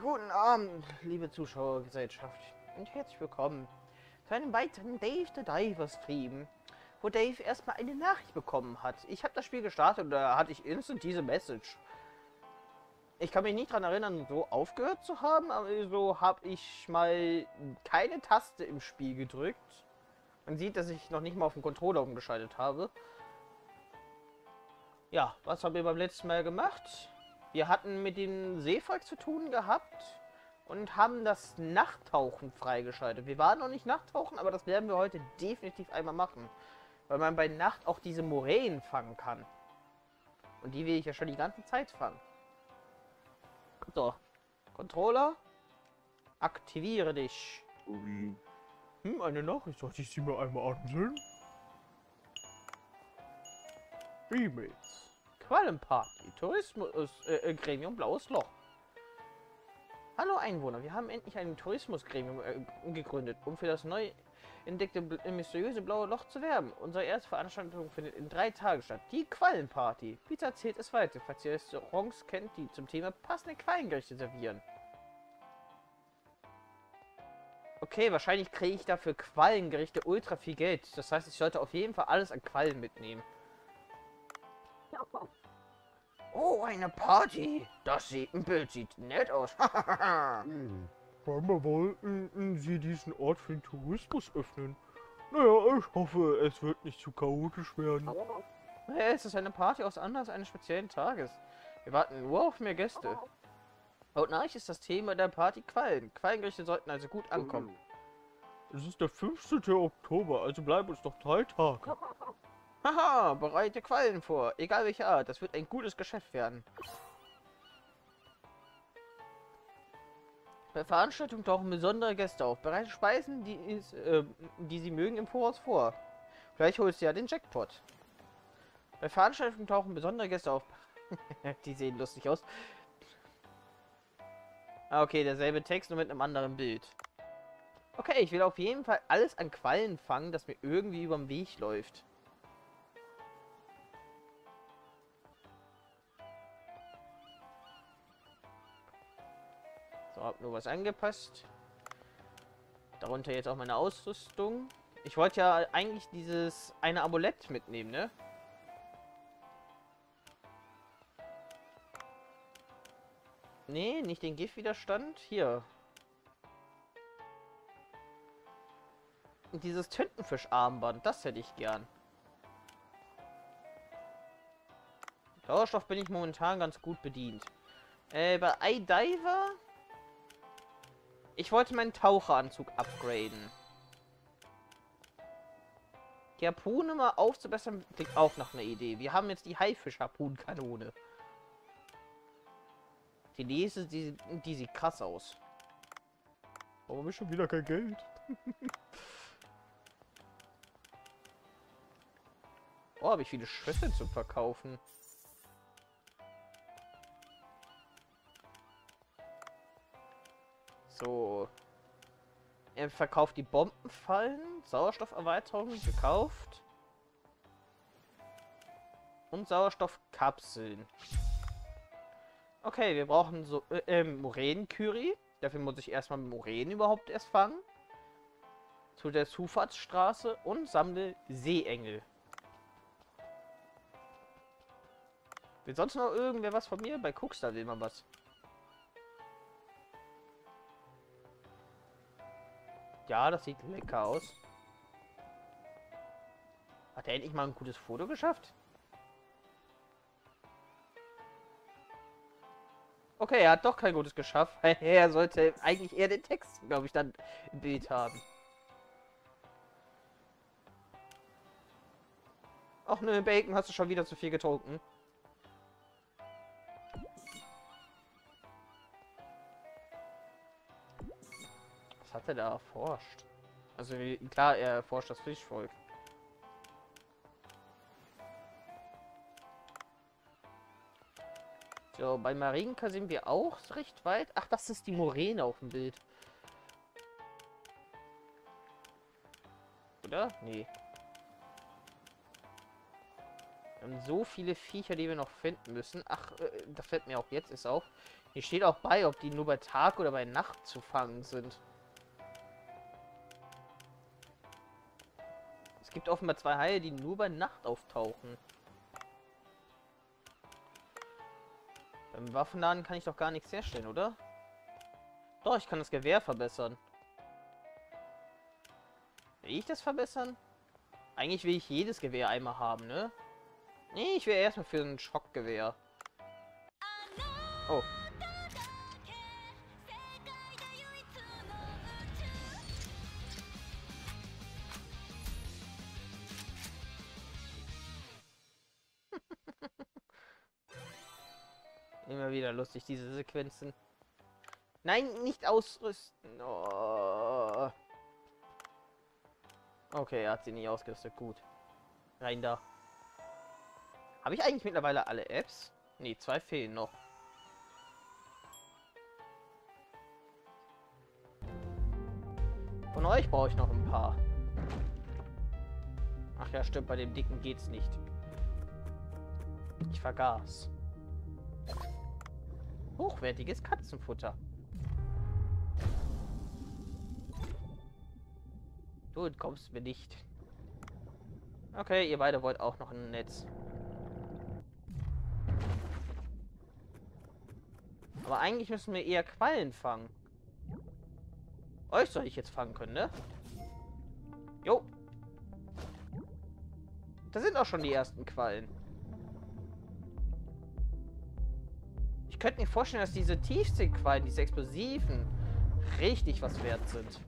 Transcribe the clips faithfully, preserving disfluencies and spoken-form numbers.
Guten Abend, liebe Zuschauergesellschaft, und herzlich willkommen zu einem weiteren Dave the Diver Stream, wo Dave erstmal eine Nachricht bekommen hat. Ich habe das Spiel gestartet und da hatte ich instant diese Message. Ich kann mich nicht daran erinnern, so aufgehört zu haben, aber so habe ich mal keine Taste im Spiel gedrückt. Man sieht, dass ich noch nicht mal auf den Controller umgeschaltet habe. Ja, was haben wir beim letzten Mal gemacht? Wir hatten mit dem Seefolk zu tun gehabt und haben das Nachttauchen freigeschaltet. Wir waren noch nicht Nachttauchen, aber das werden wir heute definitiv einmal machen. Weil man bei Nacht auch diese Moränen fangen kann. Und die will ich ja schon die ganze Zeit fangen. So, Controller, aktiviere dich. Ui. Hm, eine Nachricht, sollte ich sie mir einmal ansehen? E-Mails. Quallenparty, Tourismus, äh, Gremium, Blaues Loch. Hallo Einwohner, wir haben endlich ein Tourismusgremium äh, gegründet, um für das neu entdeckte bl mysteriöse blaue Loch zu werben. Unsere erste Veranstaltung findet in drei Tagen statt, die Quallenparty. Peter erzählt es weiter, falls ihr Restaurants kennt, die zum Thema passende Quallengerichte servieren. Okay, wahrscheinlich kriege ich dafür Quallengerichte ultra viel Geld. Das heißt, ich sollte auf jeden Fall alles an Quallen mitnehmen. Oh, eine Party! Das sieht ein Bild, sieht nett aus. Scheinbar wollten sie diesen Ort für den Tourismus öffnen. Naja, ich hoffe, es wird nicht zu chaotisch werden. Es ist eine Party aus Anlass eines speziellen Tages. Wir warten nur auf mehr Gäste. Laut Nachricht ist das Thema der Party Quallen. Quallengerichte sollten also gut ankommen. Es ist der fünfzehnte Oktober, also bleiben uns noch drei Tage. Haha, bereite Quallen vor. Egal welche Art, das wird ein gutes Geschäft werden. Bei Veranstaltungen tauchen besondere Gäste auf. Bereite Speisen, die, ist, äh, die sie mögen, im Voraus vor. Vielleicht holst du ja den Jackpot. Bei Veranstaltungen tauchen besondere Gäste auf. Die sehen lustig aus. Ah, okay, derselbe Text, nur mit einem anderen Bild. Okay, ich will auf jeden Fall alles an Quallen fangen, das mir irgendwie über den Weg läuft. Hab nur was angepasst. Darunter jetzt auch meine Ausrüstung. Ich wollte ja eigentlich dieses eine Amulett mitnehmen, ne? Nee, nicht den Giftwiderstand. Hier. Und dieses Tintenfischarmband, das hätte ich gern. Sauerstoff bin ich momentan ganz gut bedient. Äh, bei iDiver... Ich wollte meinen Taucheranzug upgraden. Die Harpune mal aufzubessern, klingt auch nach einer Idee. Wir haben jetzt die Haifisch-Harpunenkanone. Die nächste, die, die sieht krass aus. Warum ist schon wieder kein Geld? Oh, habe ich viele Schüsseln zu verkaufen. So. Er verkauft die Bombenfallen, Sauerstofferweiterung gekauft und Sauerstoffkapseln. Okay, wir brauchen so äh, äh, Moränen-Curry. Dafür muss ich erstmal Moränen überhaupt erst fangen. Zu der Zufahrtsstraße und sammle Seeengel. Will sonst noch irgendwer was von mir? Bei Cookstar will man was. Ja, das sieht lecker aus. Hat er endlich mal ein gutes Foto geschafft? Okay, er hat doch kein gutes geschafft. Er sollte eigentlich eher den Text, glaube ich, dann im Bild haben. Ach ne, Bacon, hast du schon wieder zu viel getrunken? Hat er da erforscht? Also klar, er erforscht das Fischvolk. So, bei Marinka sind wir auch recht weit. Ach, das ist die Moräne auf dem Bild. Oder? Nee. Wir haben so viele Viecher, die wir noch finden müssen. Ach, äh, das fällt mir auch jetzt ist auf. Hier steht auch bei, ob die nur bei Tag oder bei Nacht zu fangen sind. Es gibt offenbar zwei Haie, die nur bei Nacht auftauchen. Beim Waffenladen kann ich doch gar nichts herstellen, oder? Doch, ich kann das Gewehr verbessern. Will ich das verbessern? Eigentlich will ich jedes Gewehr einmal haben, ne? Nee, ich will erstmal für ein Schockgewehr. Oh. Immer wieder lustig, diese Sequenzen. Nein, nicht ausrüsten. Oh. Okay, er hat sie nicht ausgerüstet. Gut. Rein da. Habe ich eigentlich mittlerweile alle Apps? Ne, zwei fehlen noch. Von euch brauche ich noch ein paar. Ach ja, stimmt, bei dem Dicken geht's nicht. Ich vergaß. Hochwertiges Katzenfutter. Du entkommst mir nicht. Okay, ihr beide wollt auch noch ein Netz. Aber eigentlich müssen wir eher Quallen fangen. Euch soll ich jetzt fangen können, ne? Jo. Da sind auch schon die ersten Quallen. Ich könnte mir vorstellen, dass diese Tiefseequallen, diese Explosiven, richtig was wert sind.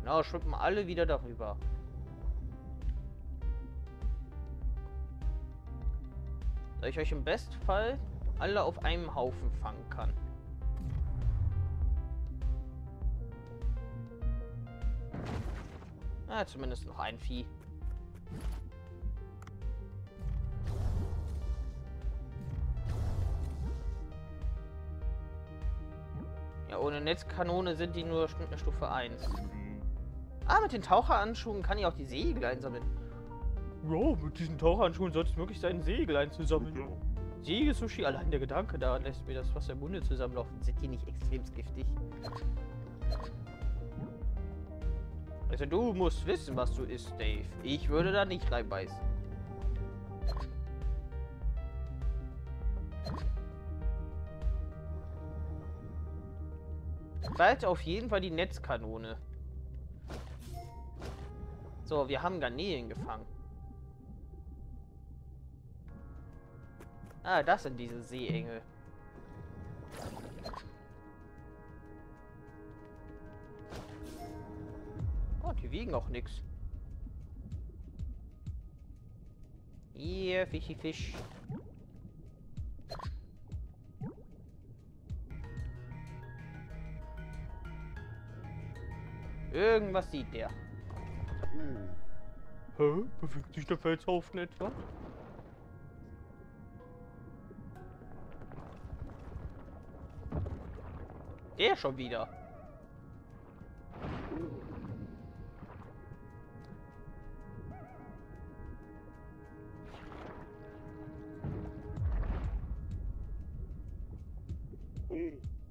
Genau, schwippen alle wieder darüber. Da ich euch im Bestfall alle auf einem Haufen fangen kann. Ah, zumindest noch ein Vieh. Ja, ohne Netzkanone sind die nur eine Stufe eins. Ah, mit den Taucherhandschuhen kann ich auch die Segel einsammeln. Ja, mit diesen Taucherhandschuhen sollte es möglich sein, Segel einzusammeln. Segel-Sushi, allein der Gedanke daran lässt mir das Wasser im Munde zusammenlaufen. Sind die nicht extrem giftig? Also du musst wissen, was du isst, Dave. Ich würde da nicht reinbeißen. Bald auf jeden Fall die Netzkanone. So, wir haben Garnelen gefangen. Ah, das sind diese Seeengel. Oh, die wiegen auch nichts. Hier, Fischi, Fisch. Irgendwas sieht der. Hä? Bewegt sich der Felshaufen etwa? Der schon wieder.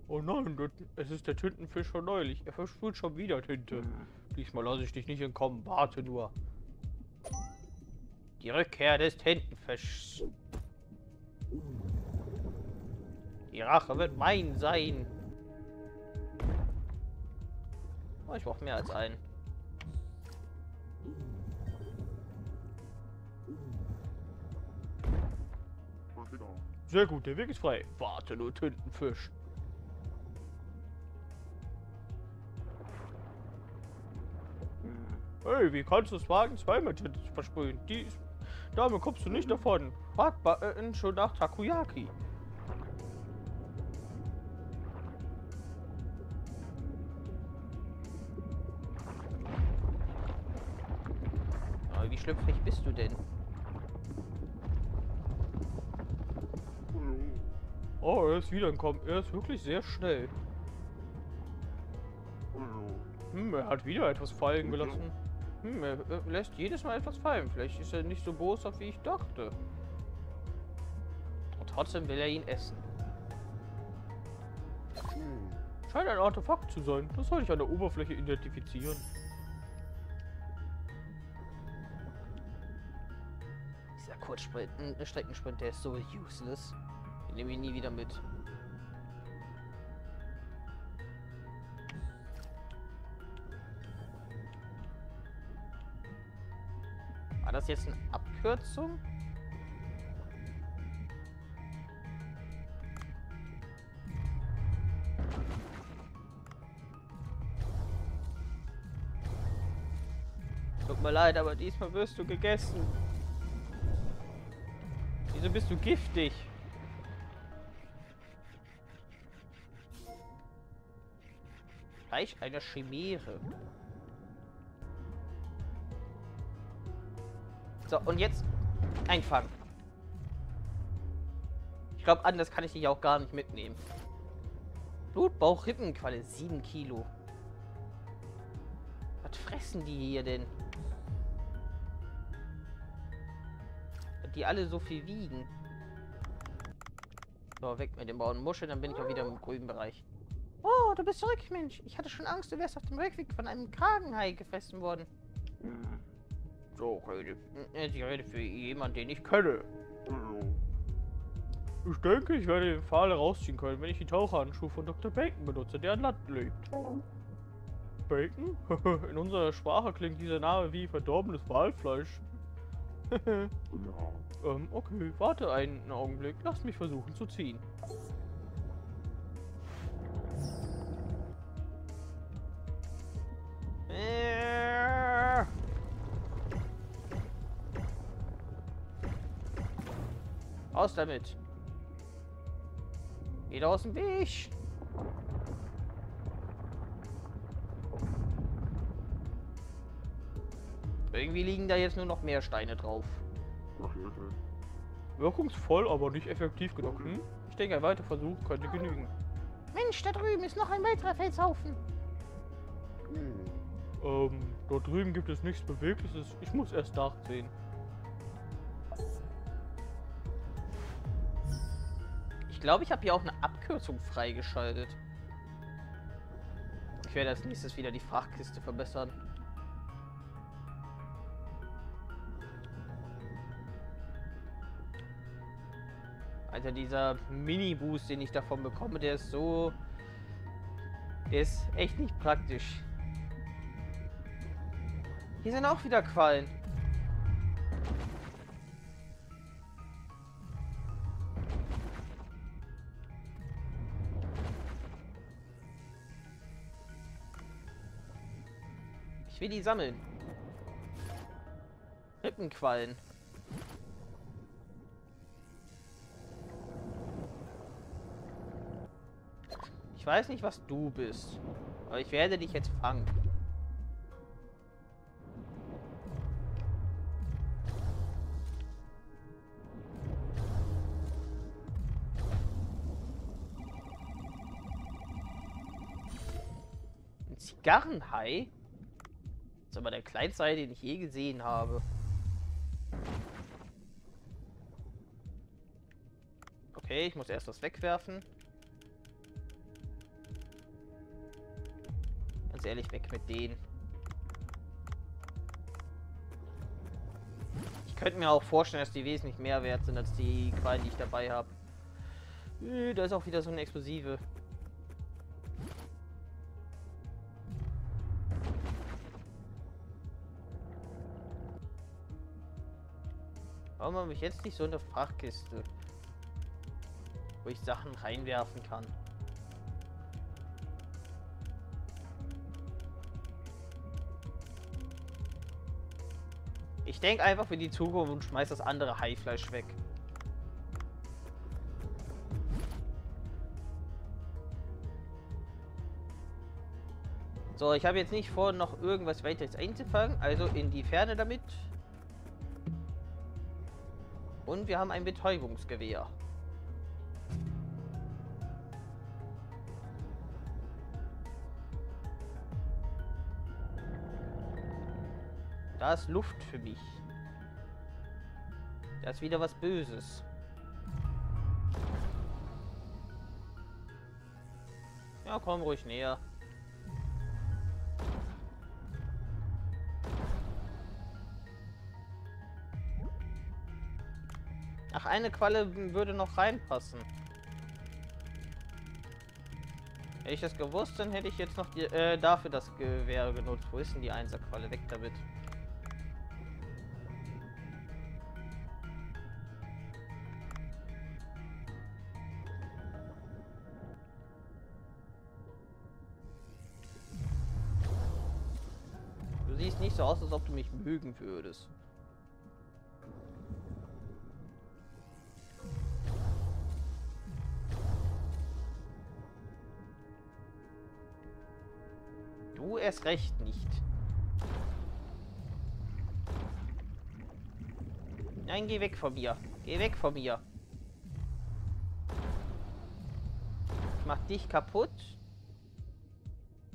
Oh nein, es ist der Tintenfisch von neulich. Er verspült schon wieder Tinte. Diesmal lasse ich dich nicht entkommen. Warte nur. Die Rückkehr des Tintenfischs. Die Rache wird mein sein. Oh, ich brauche mehr als einen. Sehr gut, der Weg ist frei. Warte nur, Tintenfisch. Hey, wie kannst du es wagen, zweimal Tinte zu versprühen? Dies, damit kommst du nicht davon. Frag äh, schon nach Takoyaki. Aber wie schlüpfrig bist du denn? Oh, er ist wiedergekommen. Er ist wirklich sehr schnell. Hm, er hat wieder etwas fallen gelassen. Hm, er lässt jedes Mal etwas fallen. Vielleicht ist er nicht so boshaft, wie ich dachte. Und trotzdem will er ihn essen. Scheint ein Artefakt zu sein. Das soll ich an der Oberfläche identifizieren. Dieser Kurzsprint, äh, Streckensprint, der ist so useless. Den nehme ich nie wieder mit. War das jetzt eine Abkürzung? Tut mir leid, aber diesmal wirst du gegessen. Wieso bist du giftig? Fleisch einer Chimäre. So, und jetzt einfangen. Ich glaube, anders kann ich dich auch gar nicht mitnehmen. Blutbauch Rippenqualle, sieben Kilo. Was fressen die hier denn? Die alle so viel wiegen. So, weg mit dem braunen Muschel, dann bin ich auch wieder im grünen Bereich. Oh, du bist zurück, Mensch. Ich hatte schon Angst, du wärst auf dem Rückweg von einem Kragenhai gefressen worden. So, rede. Ich rede für jemanden, den ich kenne. Ich denke, ich werde den Pfahl rausziehen können, wenn ich die Taucherhandschuhe von Doktor Bacon benutze, der an Land lebt. Bacon? In unserer Sprache klingt dieser Name wie verdorbenes Walfleisch. ähm, okay, warte einen Augenblick. Lass mich versuchen zu ziehen. Aus damit. Jeder aus dem Weg. Irgendwie liegen da jetzt nur noch mehr Steine drauf. Wirkungsvoll, aber nicht effektiv genug. Hm? Ich denke, ein weiterer Versuch könnte genügen. Mensch, da drüben ist noch ein weiterer Felshaufen. Hm. Ähm, dort drüben gibt es nichts Bewegliches. Ich muss erst nachsehen. Ich glaube, ich habe hier auch eine Abkürzung freigeschaltet. Ich werde als nächstes wieder die Frachtkiste verbessern. Alter, dieser Mini-Boost, den ich davon bekomme, der ist so... Der ist echt nicht praktisch. Hier sind auch wieder Quallen. Ich will die sammeln. Rippenquallen. Ich weiß nicht, was du bist, aber ich werde dich jetzt fangen. Ein Zigarrenhai? Das ist aber der kleinste Hai, den ich je gesehen habe. Okay, ich muss erst was wegwerfen. Ehrlich, weg mit denen. Ich könnte mir auch vorstellen, dass die wesentlich mehr wert sind als die Quallen, die ich dabei habe. Äh, da ist auch wieder so eine Explosive. Warum habe ich jetzt nicht so eine Frachtkiste, wo ich Sachen reinwerfen kann? Ich denke einfach für die Zukunft und schmeiß das andere Haifleisch weg. So, ich habe jetzt nicht vor, noch irgendwas weiteres einzufangen. Also in die Ferne damit. Und wir haben ein Betäubungsgewehr. Da ist Luft für mich. Da ist wieder was Böses. Ja, komm ruhig näher. Ach, eine Qualle würde noch reinpassen. Hätte ich das gewusst, dann hätte ich jetzt noch die, äh, dafür das Gewehr genutzt. Wo ist denn die Einser-Qualle? Weg damit. Du siehst nicht so aus, als ob du mich mögen würdest. Du erst recht nicht. Nein, geh weg von mir. Geh weg von mir. Ich mach dich kaputt.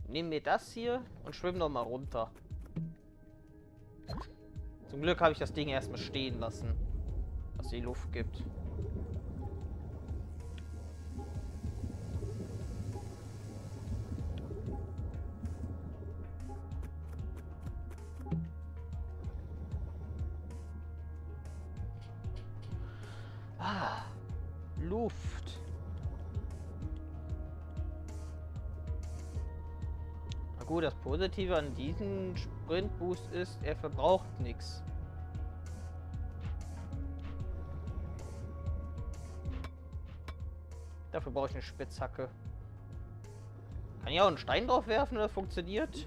Nimm mir das hier und schwimm noch mal runter. Zum Glück habe ich das Ding erstmal stehen lassen, was die Luft gibt. Luft. Na gut, das Positive an diesem Sprintboost ist, er verbraucht nichts. Dafür brauche ich eine Spitzhacke. Kann ich auch einen Stein drauf werfen, oder funktioniert?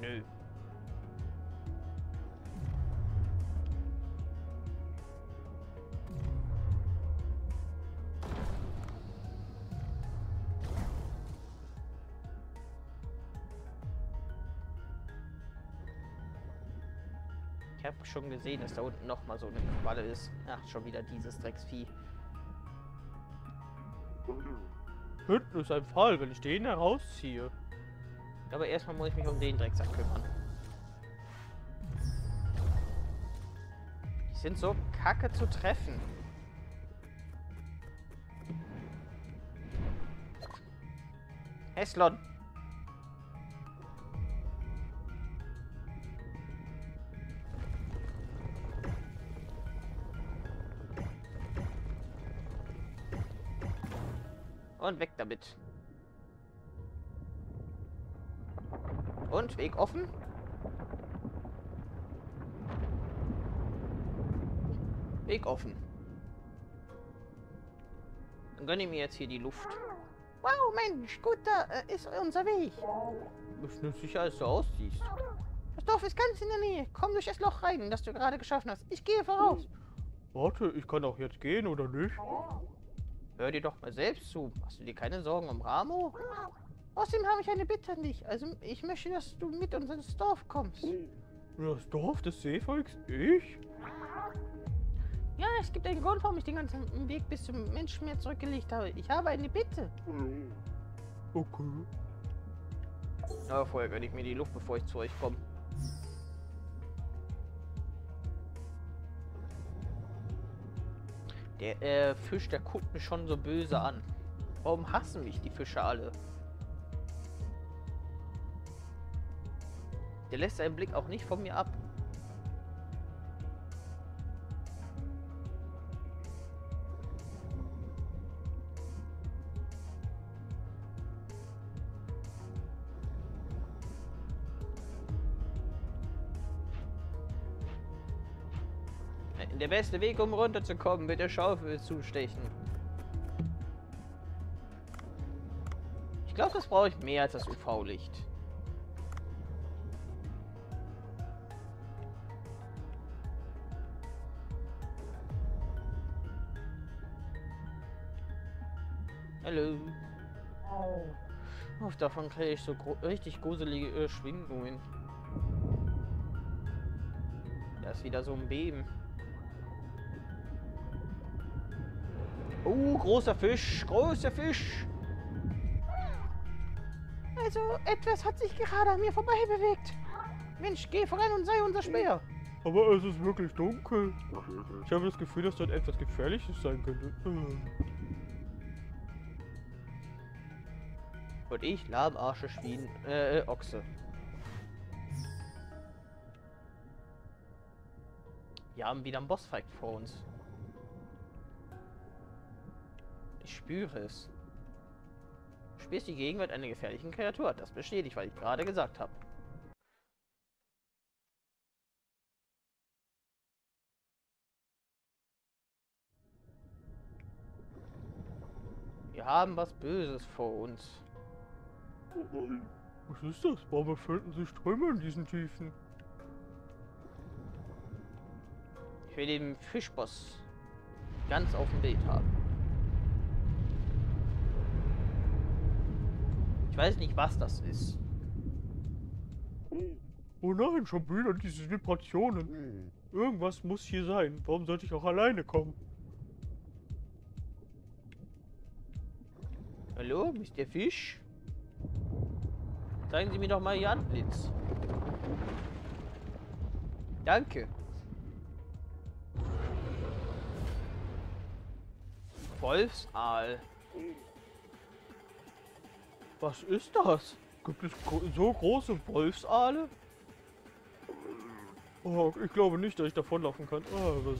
Nö. Ich habe schon gesehen, dass da unten noch mal so eine Qualle ist. Ach, schon wieder dieses Drecksvieh. Hinten ist ein Fall, wenn ich den herausziehe. Aber erstmal muss ich mich um den Drecksack kümmern. Die sind so kacke zu treffen. Heslon! Und weg damit. Und Weg offen. Weg offen. Dann gönne ich mir jetzt hier die Luft. Wow, Mensch, gut, da äh, ist unser Weg. Bist du sicher, als du aussiehst? Das Dorf ist ganz in der Nähe. Komm durch das Loch rein, das du gerade geschaffen hast. Ich gehe voraus. Warte, ich kann auch jetzt gehen, oder nicht? Hör dir doch mal selbst zu. Machst du dir keine Sorgen um Ramu? Außerdem habe ich eine Bitte an dich. Also, ich möchte, dass du mit uns ins Dorf kommst. Das Dorf des Seevolks? Ich? Ja, es gibt einen Grund, warum ich den ganzen Weg bis zum Menschenmeer zurückgelegt habe. Ich habe eine Bitte. Okay. Aber vorher gönne ich mir die Luft, bevor ich zu euch komme. Der äh, Fisch, der guckt mich schon so böse an. Warum hassen mich die Fische alle? Der lässt seinen Blick auch nicht von mir ab. Der beste Weg, um runterzukommen, mit der Schaufel zustechen. Ich glaube, das brauche ich mehr als das U V-Licht. Hallo. Oh, davon kriege ich so richtig gruselige äh, Schwingungen. Da ist wieder so ein Beben. Oh, großer Fisch, großer Fisch. Also, etwas hat sich gerade an mir vorbei bewegt. Mensch, geh voran und sei unser Speer. Aber es ist wirklich dunkel. Ich habe das Gefühl, dass dort etwas Gefährliches sein könnte. Und ich lahmarsche Schwien, äh, Ochse. Wir haben wieder einen Bossfight vor uns. Ich spüre es. Du spürst die Gegenwart einer gefährlichen Kreatur. Das bestätigt, weil ich gerade gesagt habe. Wir haben was Böses vor uns. Oh nein. Was ist das? Warum erfüllten sich Ströme in diesen Tiefen? Ich will den Fischboss ganz auf dem Bild haben. Ich weiß nicht, was das ist. Oh nein, schon wieder diese Vibrationen. Irgendwas muss hier sein. Warum sollte ich auch alleine kommen? Hallo, Mister Fisch? Zeigen Sie mir doch mal Ihr Antlitz. Danke. Wolfsaal. Was ist das? Gibt es so große Wolfsaale? Oh, ich glaube nicht, dass ich davonlaufen kann. Oh, was soll's.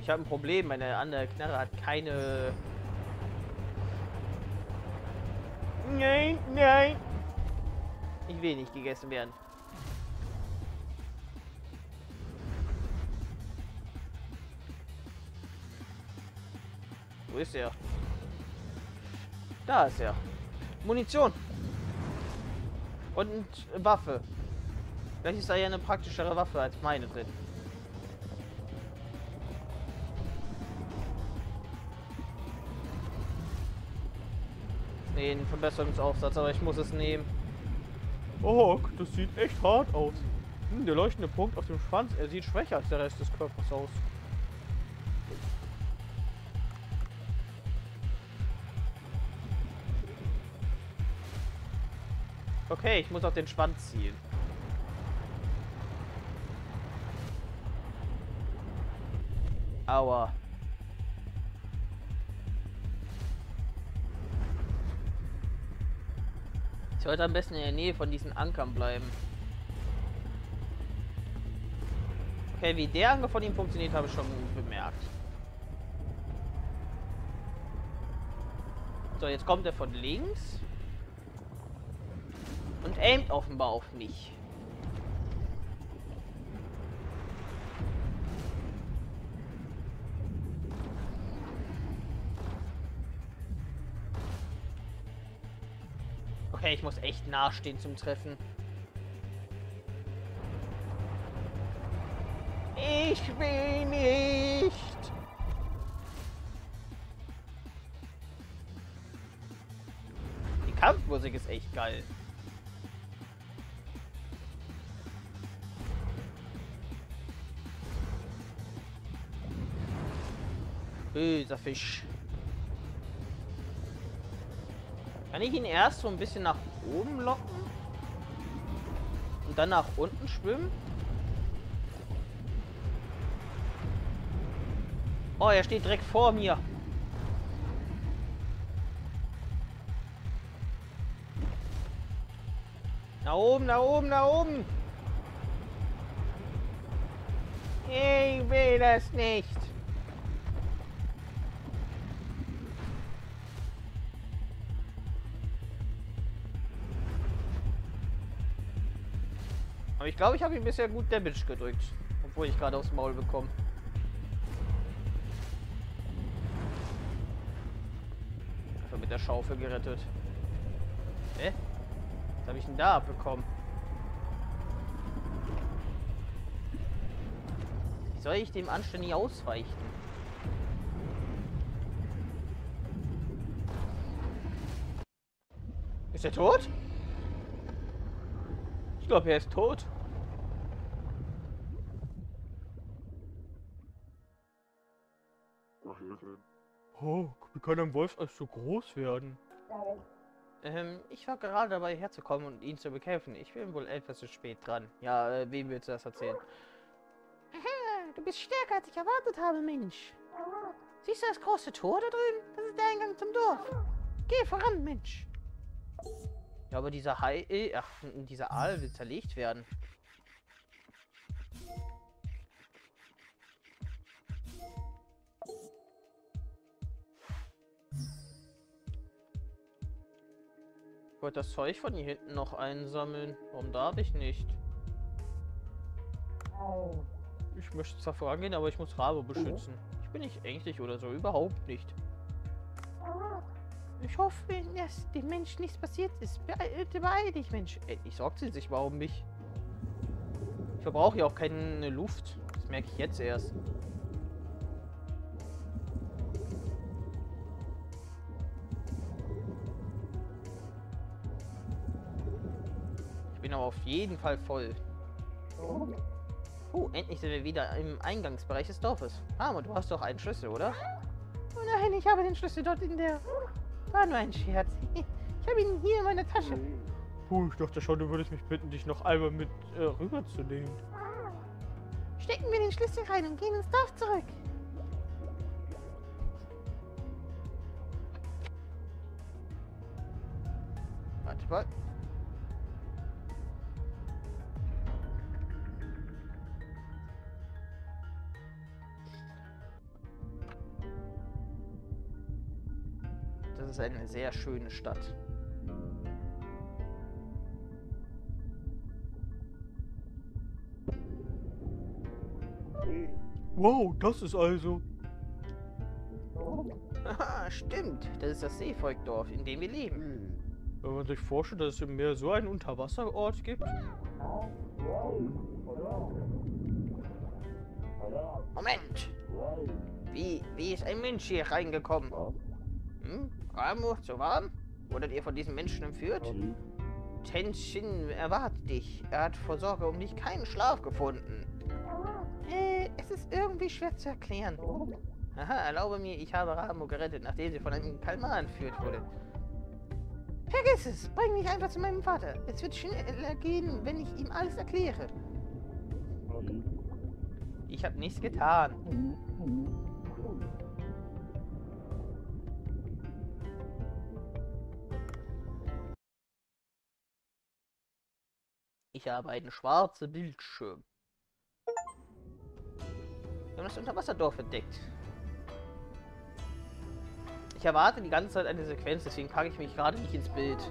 Ich habe ein Problem. Meine andere Knarre hat keine... Nein, nein. Ich will nicht gegessen werden. Wo ist er? Da ist er. Munition. Und Waffe. Vielleicht ist da ja eine praktischere Waffe als meine drin. Den Verbesserungsaufsatz, aber ich muss es nehmen. Oh, das sieht echt hart aus. Hm, der leuchtende Punkt auf dem Schwanz, er sieht schwächer als der Rest des Körpers aus. Okay, ich muss auf den Schwanz ziehen. Aua. Ich sollte am besten in der Nähe von diesen Ankern bleiben. Okay, wie der Anker von ihm funktioniert, habe ich schon bemerkt. So, jetzt kommt er von links. Und aimt offenbar auf mich. Okay, ich muss echt nachstehen zum Treffen. Ich will nicht. Die Kampfmusik ist echt geil. Böser Fisch. Kann ich ihn erst so ein bisschen nach oben locken? Und dann nach unten schwimmen? Oh, er steht direkt vor mir. Nach oben, nach oben, nach oben. Ich will das nicht. Aber ich glaube, ich habe ihm bisher gut Damage gedrückt, obwohl ich gerade aufs Maul bekomme. Einfach mit der Schaufel gerettet. Hä? Was habe ich denn da abbekommen? Wie soll ich dem anständig ausweichen? Ist er tot? Ich glaube, er ist tot. Oh, wie kann ein Wolf als so groß werden? Ähm, ich war gerade dabei herzukommen und ihn zu bekämpfen. Ich bin wohl etwas zu spät dran. Ja, äh, wem willst du das erzählen? Du bist stärker, als ich erwartet habe, Mensch. Siehst du das große Tor da drüben? Das ist der Eingang zum Dorf. Geh voran, Mensch. Ja, aber dieser Hai, äh, ach, dieser Aal will zerlegt werden. Ich wollte das Zeug von hier hinten noch einsammeln. Warum darf ich nicht? Ich möchte zwar vorangehen, aber ich muss Ramu beschützen. Ich bin nicht ängstlich oder so, überhaupt nicht. Ich hoffe, dass dem Menschen nichts passiert ist. Beeilte, beeil dich, Mensch. Endlich sorgt sie sich mal um mich. Ich verbrauche ja auch keine Luft. Das merke ich jetzt erst. Aber auf jeden Fall voll. Oh, endlich sind wir wieder im Eingangsbereich des Dorfes. Ah, und du hast doch einen Schlüssel, oder? Oh nein, ich habe den Schlüssel dort in der... War nur ein Scherz. Ich habe ihn hier in meiner Tasche. Puh, ich dachte schon, du würdest mich bitten, dich noch einmal mit äh, rüberzunehmen. Stecken wir den Schlüssel rein und gehen ins Dorf zurück. Warte mal. Das ist eine sehr schöne Stadt. Wow, das ist also... Haha, stimmt. Das ist das Seefolkdorf, in dem wir leben. Wenn man sich vorstellt, dass es im Meer so einen Unterwasserort gibt... Moment! Wie, wie ist ein Mensch hier reingekommen? Hm? Ramu, zu warm? Wurdet ihr von diesen Menschen entführt? Okay. Tenshin erwartet dich. Er hat vor Sorge um dich keinen Schlaf gefunden. Äh, es ist irgendwie schwer zu erklären. Aha, erlaube mir, ich habe Ramu gerettet, nachdem sie von einem Kalmar entführt wurde. Vergiss es! Bring mich einfach zu meinem Vater. Es wird schneller gehen, wenn ich ihm alles erkläre. Okay. Ich habe nichts getan. Ich habe einen schwarzen Bildschirm. Wir haben das Unterwasserdorf entdeckt. Ich erwarte die ganze Zeit eine Sequenz, deswegen packe ich mich gerade nicht ins Bild.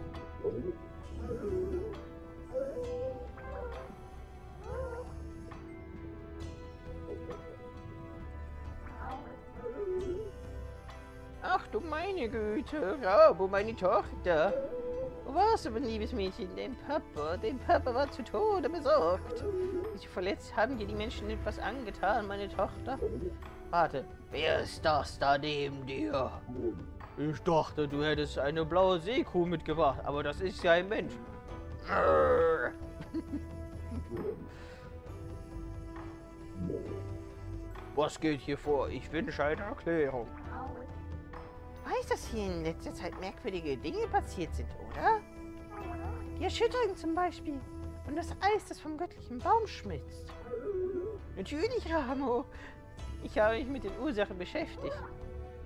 Ach du meine Güte, Ramu, meine Tochter. Wo warst du, mein liebes Mädchen? Dein Papa, dein Papa war zu Tode besorgt. Bist du verletzt? Haben dir die Menschen etwas angetan, meine Tochter? Warte, wer ist das da neben dir? Ich dachte, du hättest eine blaue Seekuh mitgebracht, aber das ist ja ein Mensch. Was geht hier vor? Ich wünsche eine Erklärung. Weiß, dass hier in letzter Zeit merkwürdige Dinge passiert sind, oder? Die Erschütterung zum Beispiel. Und das Eis, das vom göttlichen Baum schmilzt. Natürlich, Ramu. Ich habe mich mit den Ursachen beschäftigt.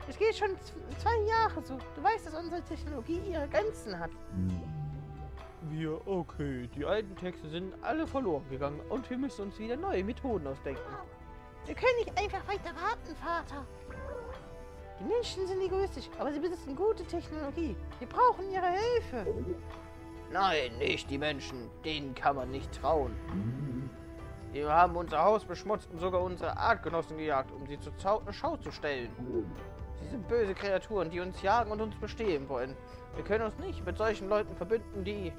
Es geht schon zwei Jahre so. Du weißt, dass unsere Technologie ihre Grenzen hat. Wir, okay. Die alten Texte sind alle verloren gegangen. Und wir müssen uns wieder neue Methoden ausdenken. Wir können nicht einfach weiter warten, Vater. Die Menschen sind egoistisch, aber sie besitzen gute Technologie. Wir brauchen ihre Hilfe. Nein, nicht die Menschen. Denen kann man nicht trauen. Wir haben unser Haus beschmutzt und sogar unsere Artgenossen gejagt, um sie zur Schau zu stellen. Sie sind böse Kreaturen, die uns jagen und uns bestehlen wollen. Wir können uns nicht mit solchen Leuten verbünden, die...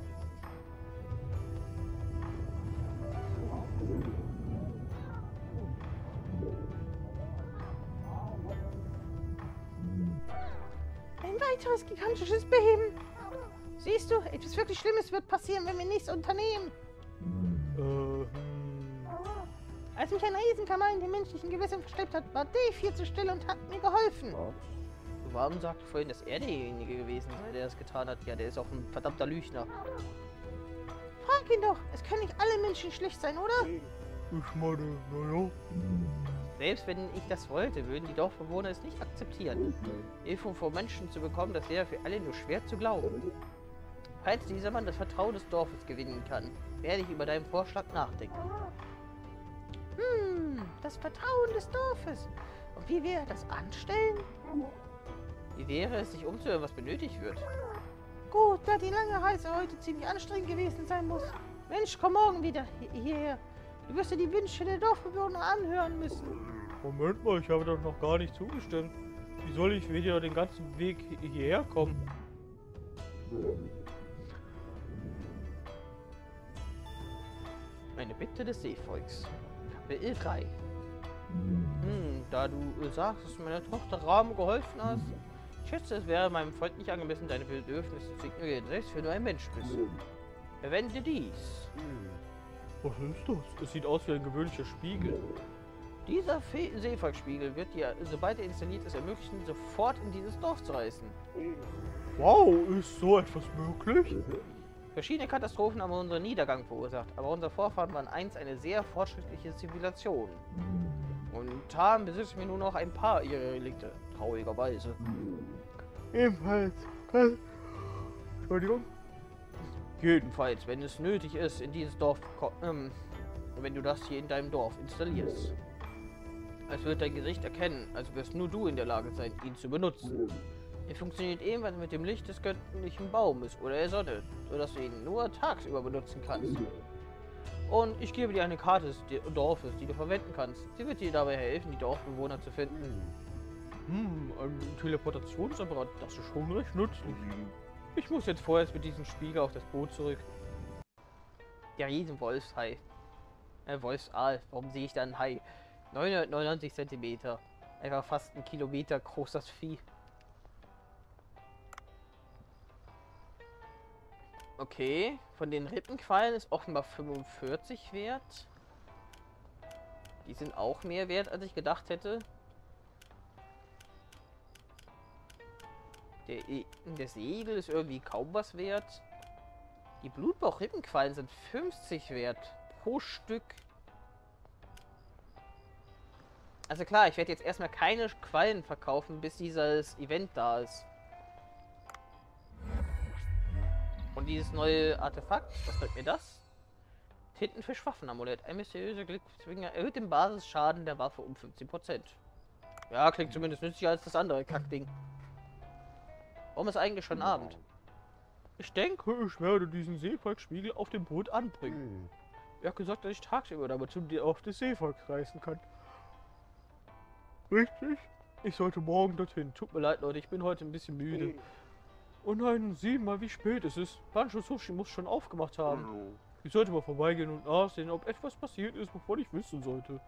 Weiteres gigantisches Beben. Siehst du, etwas wirklich Schlimmes wird passieren, wenn wir nichts unternehmen. Ähm. Als mich ein Riesenkamal in den menschlichen Gewässern versteckt hat, war Dave hier zur Stelle und hat mir geholfen. Du Warum sagt vorhin, dass er derjenige gewesen sei, der das getan hat? Ja, der ist auch ein verdammter Lüchner. Frag ihn doch, es können nicht alle Menschen schlecht sein, oder? Ich meine, naja. Selbst wenn ich das wollte, würden die Dorfbewohner es nicht akzeptieren. Hilfe von Menschen zu bekommen, das wäre für alle nur schwer zu glauben. Falls dieser Mann das Vertrauen des Dorfes gewinnen kann, werde ich über deinen Vorschlag nachdenken. Hm, das Vertrauen des Dorfes. Und wie wäre das anstellen? Wie wäre es, sich umzuhören, was benötigt wird? Gut, da die lange Reise heute ziemlich anstrengend gewesen sein muss. Mensch, komm morgen wieder hierher. Du wirst dir die Wünsche der Dorfbewohner anhören müssen. Moment mal, ich habe doch noch gar nicht zugestimmt. Wie soll ich wieder den ganzen Weg hierher kommen? Eine Bitte des Seevolks. Kapitel drei. Hm, da du sagst, dass meiner Tochter Ramu geholfen hast, ich schätze, es wäre meinem Freund nicht angemessen, deine Bedürfnisse zu ignorieren, selbst wenn du ein Mensch bist. Verwende dies. Was ist das? Es sieht aus wie ein gewöhnlicher Spiegel. Dieser Seefahrtspiegel wird dir, sobald er installiert ist, ermöglichen, sofort in dieses Dorf zu reisen. Wow, ist so etwas möglich? Verschiedene Katastrophen haben unseren Niedergang verursacht, aber unsere Vorfahren waren einst eine sehr fortschrittliche Zivilisation. Momentan besitzen wir nur noch ein paar ihrer Relikte, traurigerweise. Ebenfalls. Entschuldigung. Jedenfalls, wenn es nötig ist, in dieses Dorf, ähm, wenn du das hier in deinem Dorf installierst. Es wird dein Gesicht erkennen, also wirst nur du in der Lage sein, ihn zu benutzen. Er funktioniert ebenfalls mit dem Licht des göttlichen Baumes oder der Sonne, sodass du ihn nur tagsüber benutzen kannst. Und ich gebe dir eine Karte des Dorfes, die du verwenden kannst. Sie wird dir dabei helfen, die Dorfbewohner zu finden. Hm, ein Teleportationsapparat, das ist schon recht nützlich. Ich muss jetzt vorerst mit diesem Spiegel auf das Boot zurück. Der Riesenwolf Hai. Äh, Wolfsaal. Warum sehe ich da einen Hai? neunhundertneunundneunzig Zentimeter. Einfach fast ein Kilometer groß, das Vieh. Okay, von den Rippenquallen ist offenbar fünfundvierzig wert. Die sind auch mehr wert, als ich gedacht hätte. Der, e der Segel ist irgendwie kaum was wert. Die Blutbauch-Rippenquallen sind fünfzig wert pro Stück. Also klar, ich werde jetzt erstmal keine Quallen verkaufen, bis dieses Event da ist. Und dieses neue Artefakt, was bringt mir das? Tintenfischwaffenamulett. Ein mysteriöser Glückszwinger erhöht den Basisschaden der Waffe um fünfzehn Prozent. Ja, klingt zumindest nützlicher als das andere Kackding. Warum ist eigentlich schon Abend? Ich denke, ich werde diesen Seefolkspiegel auf dem Boot anbringen. Er hat gesagt, dass ich tagsüber damit zum Dorf des Seefolks reisen kann. Richtig? Ich sollte morgen dorthin. Tut mir leid, Leute, ich bin heute ein bisschen müde. Oh nein, sieh mal, wie spät es ist. Bancho Sushi muss schon aufgemacht haben. Ich sollte mal vorbeigehen und nachsehen, ob etwas passiert ist, wovon ich wissen sollte.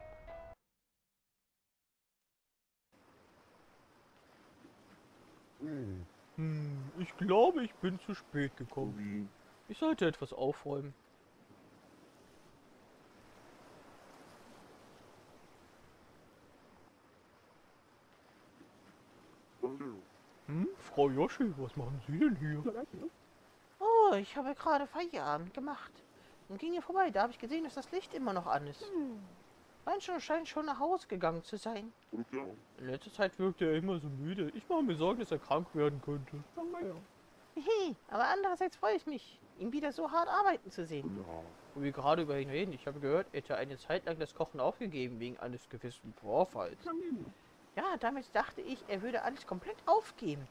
Hm, ich glaube, ich bin zu spät gekommen. Ich sollte etwas aufräumen. Hm, Frau Yoshi, was machen Sie denn hier? Oh, ich habe gerade Feierabend gemacht und ging hier vorbei. Da habe ich gesehen, dass das Licht immer noch an ist. Hm. Bancho scheint schon nach Hause gegangen zu sein. In letzter Zeit wirkt er immer so müde. Ich mache mir Sorgen, dass er krank werden könnte. Hehe, aber andererseits freue ich mich, ihn wieder so hart arbeiten zu sehen. Ja. Und wir gerade über ihn reden. Ich habe gehört, er hätte eine Zeit lang das Kochen aufgegeben wegen eines gewissen Vorfalls. Ja, damit dachte ich, er würde alles komplett aufgeben.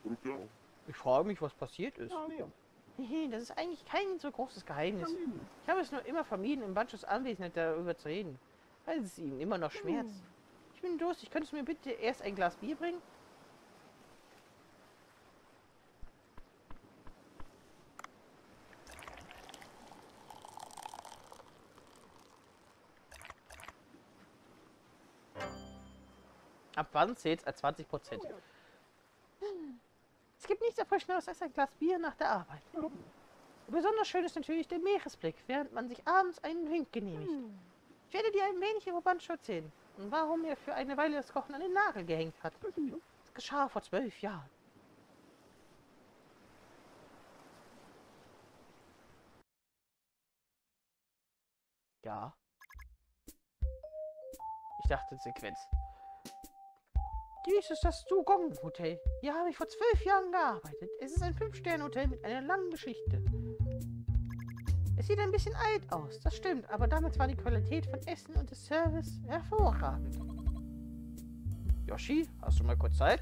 Ich frage mich, was passiert ist. Das ist eigentlich kein so großes Geheimnis. Ich habe es nur immer vermieden, in Banchos Anwesenheit darüber zu reden, weil es ihm immer noch schmerzt. Ich bin durstig. Könntest du mir bitte erst ein Glas Bier bringen? Ab wann zählt es als zwanzig Prozent? Es gibt nichts Erfrischenderes als ein Glas Bier nach der Arbeit. Besonders schön ist natürlich der Meeresblick, während man sich abends einen Wink genehmigt. Ich werde dir ein wenig über Bancho erzählen und warum er für eine Weile das Kochen an den Nagel gehängt hat. Das geschah vor zwölf Jahren. Ja. Ich dachte, Sequenz. Dies ist das Dugong Hotel. Hier habe ich vor zwölf Jahren gearbeitet. Es ist ein Fünf-Sterne-Hotel mit einer langen Geschichte. Es sieht ein bisschen alt aus, das stimmt, aber damals war die Qualität von Essen und des Service hervorragend. Yoshi, hast du mal kurz Zeit?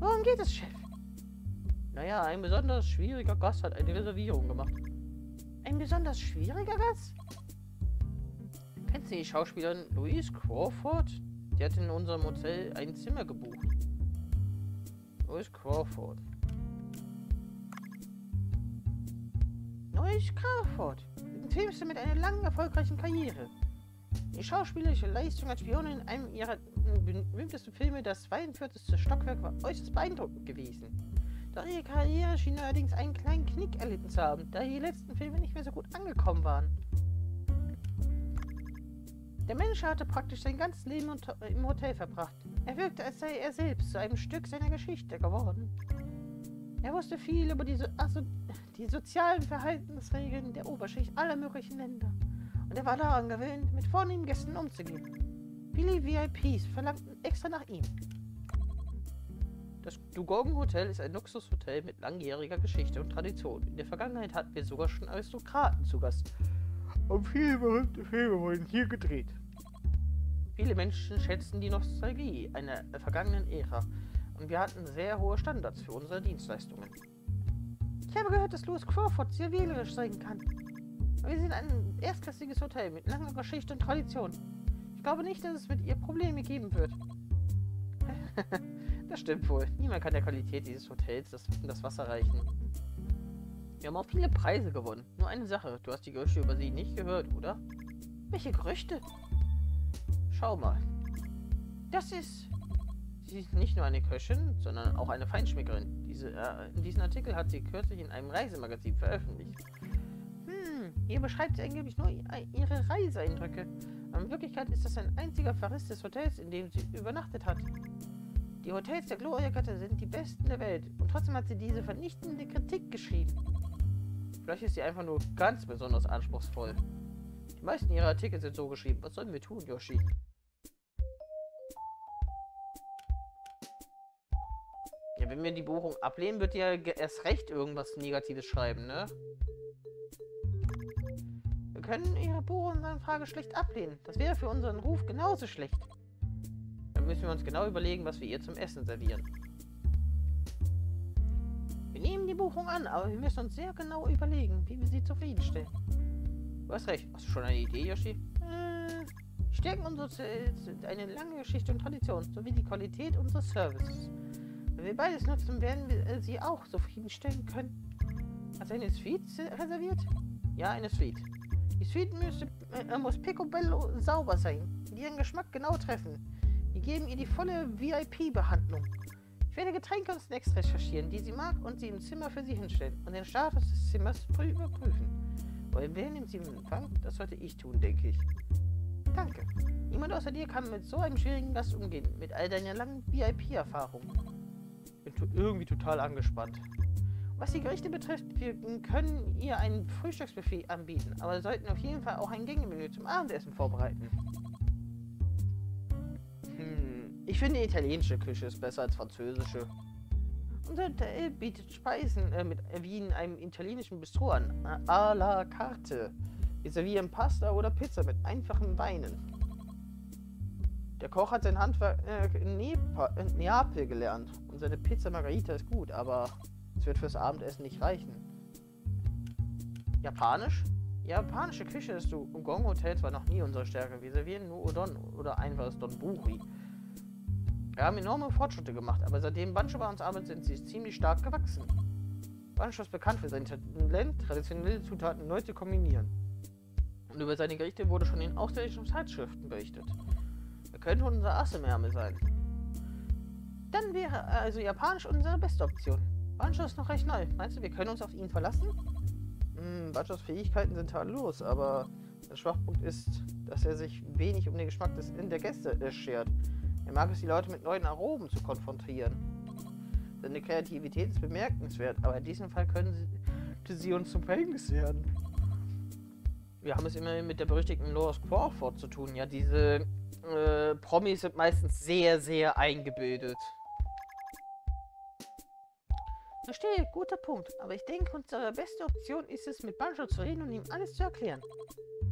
Worum geht es, Chef? Naja, ein besonders schwieriger Gast hat eine Reservierung gemacht. Ein besonders schwieriger Gast? Kennst du die Schauspielerin Louise Crawford? Die hat in unserem Hotel ein Zimmer gebucht. Louise Crawford. Louise Crawford, ein Filmstar mit einer langen, erfolgreichen Karriere. Die schauspielerische Leistung als Spionin in einem ihrer berühmtesten Filme, das zweiundvierzigste Stockwerk, war äußerst beeindruckend gewesen. Doch ihre Karriere schien allerdings einen kleinen Knick erlitten zu haben, da die letzten Filme nicht mehr so gut angekommen waren. Der Mensch hatte praktisch sein ganzes Leben im Hotel verbracht. Er wirkte, als sei er selbst zu einem Stück seiner Geschichte geworden. Er wusste viel über die, so also die sozialen Verhaltensregeln der Oberschicht aller möglichen Länder. Und er war daran gewöhnt, mit vornehmen Gästen umzugehen. Viele V I Ps verlangten extra nach ihm. Das Dugong Hotel ist ein Luxushotel mit langjähriger Geschichte und Tradition. In der Vergangenheit hatten wir sogar schon Aristokraten zu Gast. Und viele berühmte Filme wurden hier gedreht. Viele Menschen schätzen die Nostalgie einer vergangenen Ära. Und wir hatten sehr hohe Standards für unsere Dienstleistungen. Ich habe gehört, dass Louise Crawford sehr wählerisch sein kann. Wir sind ein erstklassiges Hotel mit langer Geschichte und Tradition. Ich glaube nicht, dass es mit ihr Probleme geben wird. Das stimmt wohl. Niemand kann der Qualität dieses Hotels das, das Wasser reichen. Wir haben auch viele Preise gewonnen. Nur eine Sache, du hast die Gerüchte über sie nicht gehört, oder? Welche Gerüchte? Schau mal. Das ist... Sie ist nicht nur eine Köchin, sondern auch eine Feinschmeckerin. Diese, äh, diesen Artikel hat sie kürzlich in einem Reisemagazin veröffentlicht. Hm, hier beschreibt sie angeblich nur ihre Reiseeindrücke. Aber in Wirklichkeit ist das ein einziger Verriss des Hotels, in dem sie übernachtet hat. Die Hotels der Gloria-Gatte sind die besten der Welt und trotzdem hat sie diese vernichtende Kritik geschrieben. Vielleicht ist sie einfach nur ganz besonders anspruchsvoll. Die meisten ihrer Artikel sind so geschrieben. Was sollen wir tun, Yoshi? Wenn wir die Buchung ablehnen, wird ja erst recht irgendwas Negatives schreiben, ne? Wir können ihre Buchungsanfrage schlecht ablehnen. Das wäre für unseren Ruf genauso schlecht. Dann müssen wir uns genau überlegen, was wir ihr zum Essen servieren. Wir nehmen die Buchung an, aber wir müssen uns sehr genau überlegen, wie wir sie zufriedenstellen. Du hast recht. Hast du schon eine Idee, Yoshi? Äh, stärken unseres sind eine lange Geschichte und Tradition, sowie die Qualität unseres Services. Wenn wir beides nutzen, werden wir sie auch zufriedenstellen können. Hast du eine Suite reserviert? Ja, eine Suite. Die Suite müsste, äh, muss picobello sauber sein, die ihren Geschmack genau treffen. Wir geben ihr die volle V I P-Behandlung. Ich werde Getränke und Snacks recherchieren, die sie mag, und sie im Zimmer für sie hinstellen und den Status des Zimmers überprüfen. Weil wer nimmt sie in Empfang? Das sollte ich tun, denke ich. Danke. Niemand außer dir kann mit so einem schwierigen Gast umgehen, mit all deiner langen V I P-Erfahrung. Bin irgendwie total angespannt. Was die Gerichte betrifft, wir können ihr ein Frühstücksbuffet anbieten, aber sollten auf jeden Fall auch ein Gängemenü zum Abendessen vorbereiten. Hm, ich finde, italienische Küche ist besser als französische. Unser Hotel bietet Speisen äh, mit, wie in einem italienischen Bistro an, à la carte. Wir servieren Pasta oder Pizza mit einfachen Weinen. Der Koch hat sein Handwerk äh, in, in Neapel gelernt und seine Pizza Margarita ist gut, aber es wird fürs Abendessen nicht reichen. Japanisch? Japanische Küche ist im Dugong Hotel zwar noch nie unsere Stärke. Wir servieren nur Udon oder einfaches Donburi. Wir haben enorme Fortschritte gemacht, aber seitdem Bancho bei uns arbeitet, sind sie ziemlich stark gewachsen. Bancho ist bekannt für sein Talent, traditionelle Zutaten neu zu kombinieren. Und über seine Gerichte wurde schon in ausländischen Zeitschriften berichtet. Könnte unser Ass im Ärmel sein. Dann wäre also Japanisch unsere beste Option. Bancho ist noch recht neu. Meinst du, wir können uns auf ihn verlassen? Hm, Banchos Fähigkeiten sind tadellos, aber der Schwachpunkt ist, dass er sich wenig um den Geschmack des, der Gäste schert. Er mag es, die Leute mit neuen Aromen zu konfrontieren. Seine Kreativität ist bemerkenswert, aber in diesem Fall könnte sie uns zum Verhängnis werden. wir haben es immerhin mit der berüchtigten Louise Crawford zu tun. Ja, diese äh, Promis sind meistens sehr, sehr eingebildet. Verstehe, guter Punkt. Aber ich denke, unsere beste Option ist es, mit Bancho zu reden und ihm alles zu erklären.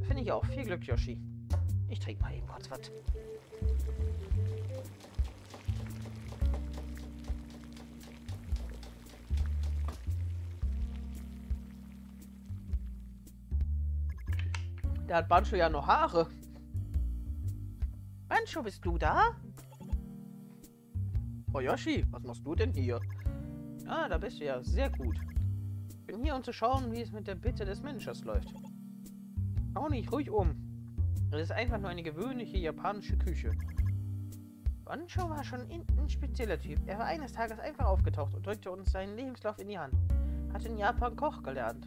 Finde ich auch. Viel Glück, Yoshi. Ich trinke mal eben kurz was. Da hat Bancho ja noch Haare. Bancho, bist du da? Oh, Yoshi, was machst du denn hier? Ah, da bist du ja. Sehr gut. Ich bin hier, um zu schauen, wie es mit der Bitte des Managers läuft. Hau nicht ruhig um. Das ist einfach nur eine gewöhnliche japanische Küche. Bancho war schon ein spezieller Typ. Er war eines Tages einfach aufgetaucht und drückte uns seinen Lebenslauf in die Hand. Hat in Japan Koch gelernt.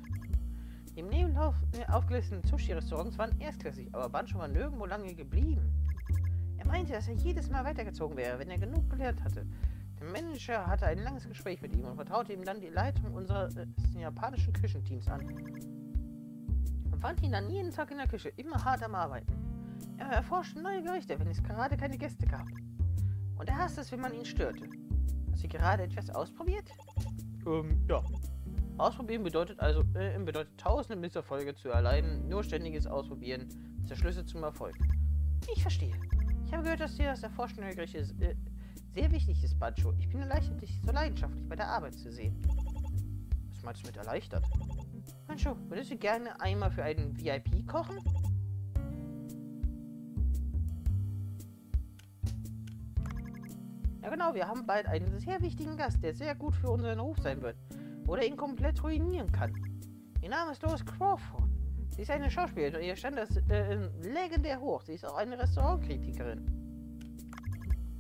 Im Nebenlauf aufgelisteten Sushi-Restaurants waren erstklassig, aber Bancho war nirgendwo lange geblieben. Er meinte, dass er jedes Mal weitergezogen wäre, wenn er genug gelernt hatte. Der Manager hatte ein langes Gespräch mit ihm und vertraute ihm dann die Leitung unseres äh, japanischen Küchenteams an. Man fand ihn dann jeden Tag in der Küche, immer hart am Arbeiten. Er erforschte neue Gerichte, wenn es gerade keine Gäste gab. Und er hasste es, wenn man ihn störte. Hast du gerade etwas ausprobiert? Ähm, ja. Ausprobieren bedeutet also, äh, bedeutet tausende Misserfolge zu erleiden, nur ständiges Ausprobieren ist der Schlüssel zum Erfolg. Ich verstehe. Ich habe gehört, dass dir das Erforschen der Gerichte äh, sehr wichtig ist, Bancho. Ich bin erleichtert, dich so leidenschaftlich bei der Arbeit zu sehen. Was meinst du mit erleichtert? Bancho, würdest du gerne einmal für einen V I P kochen? Ja genau, wir haben bald einen sehr wichtigen Gast, der sehr gut für unseren Ruf sein wird. Oder ihn komplett ruinieren kann. Ihr Name ist Louise Crawford. Sie ist eine Schauspielerin und ihr Stand ist äh, legendär hoch. Sie ist auch eine Restaurantkritikerin.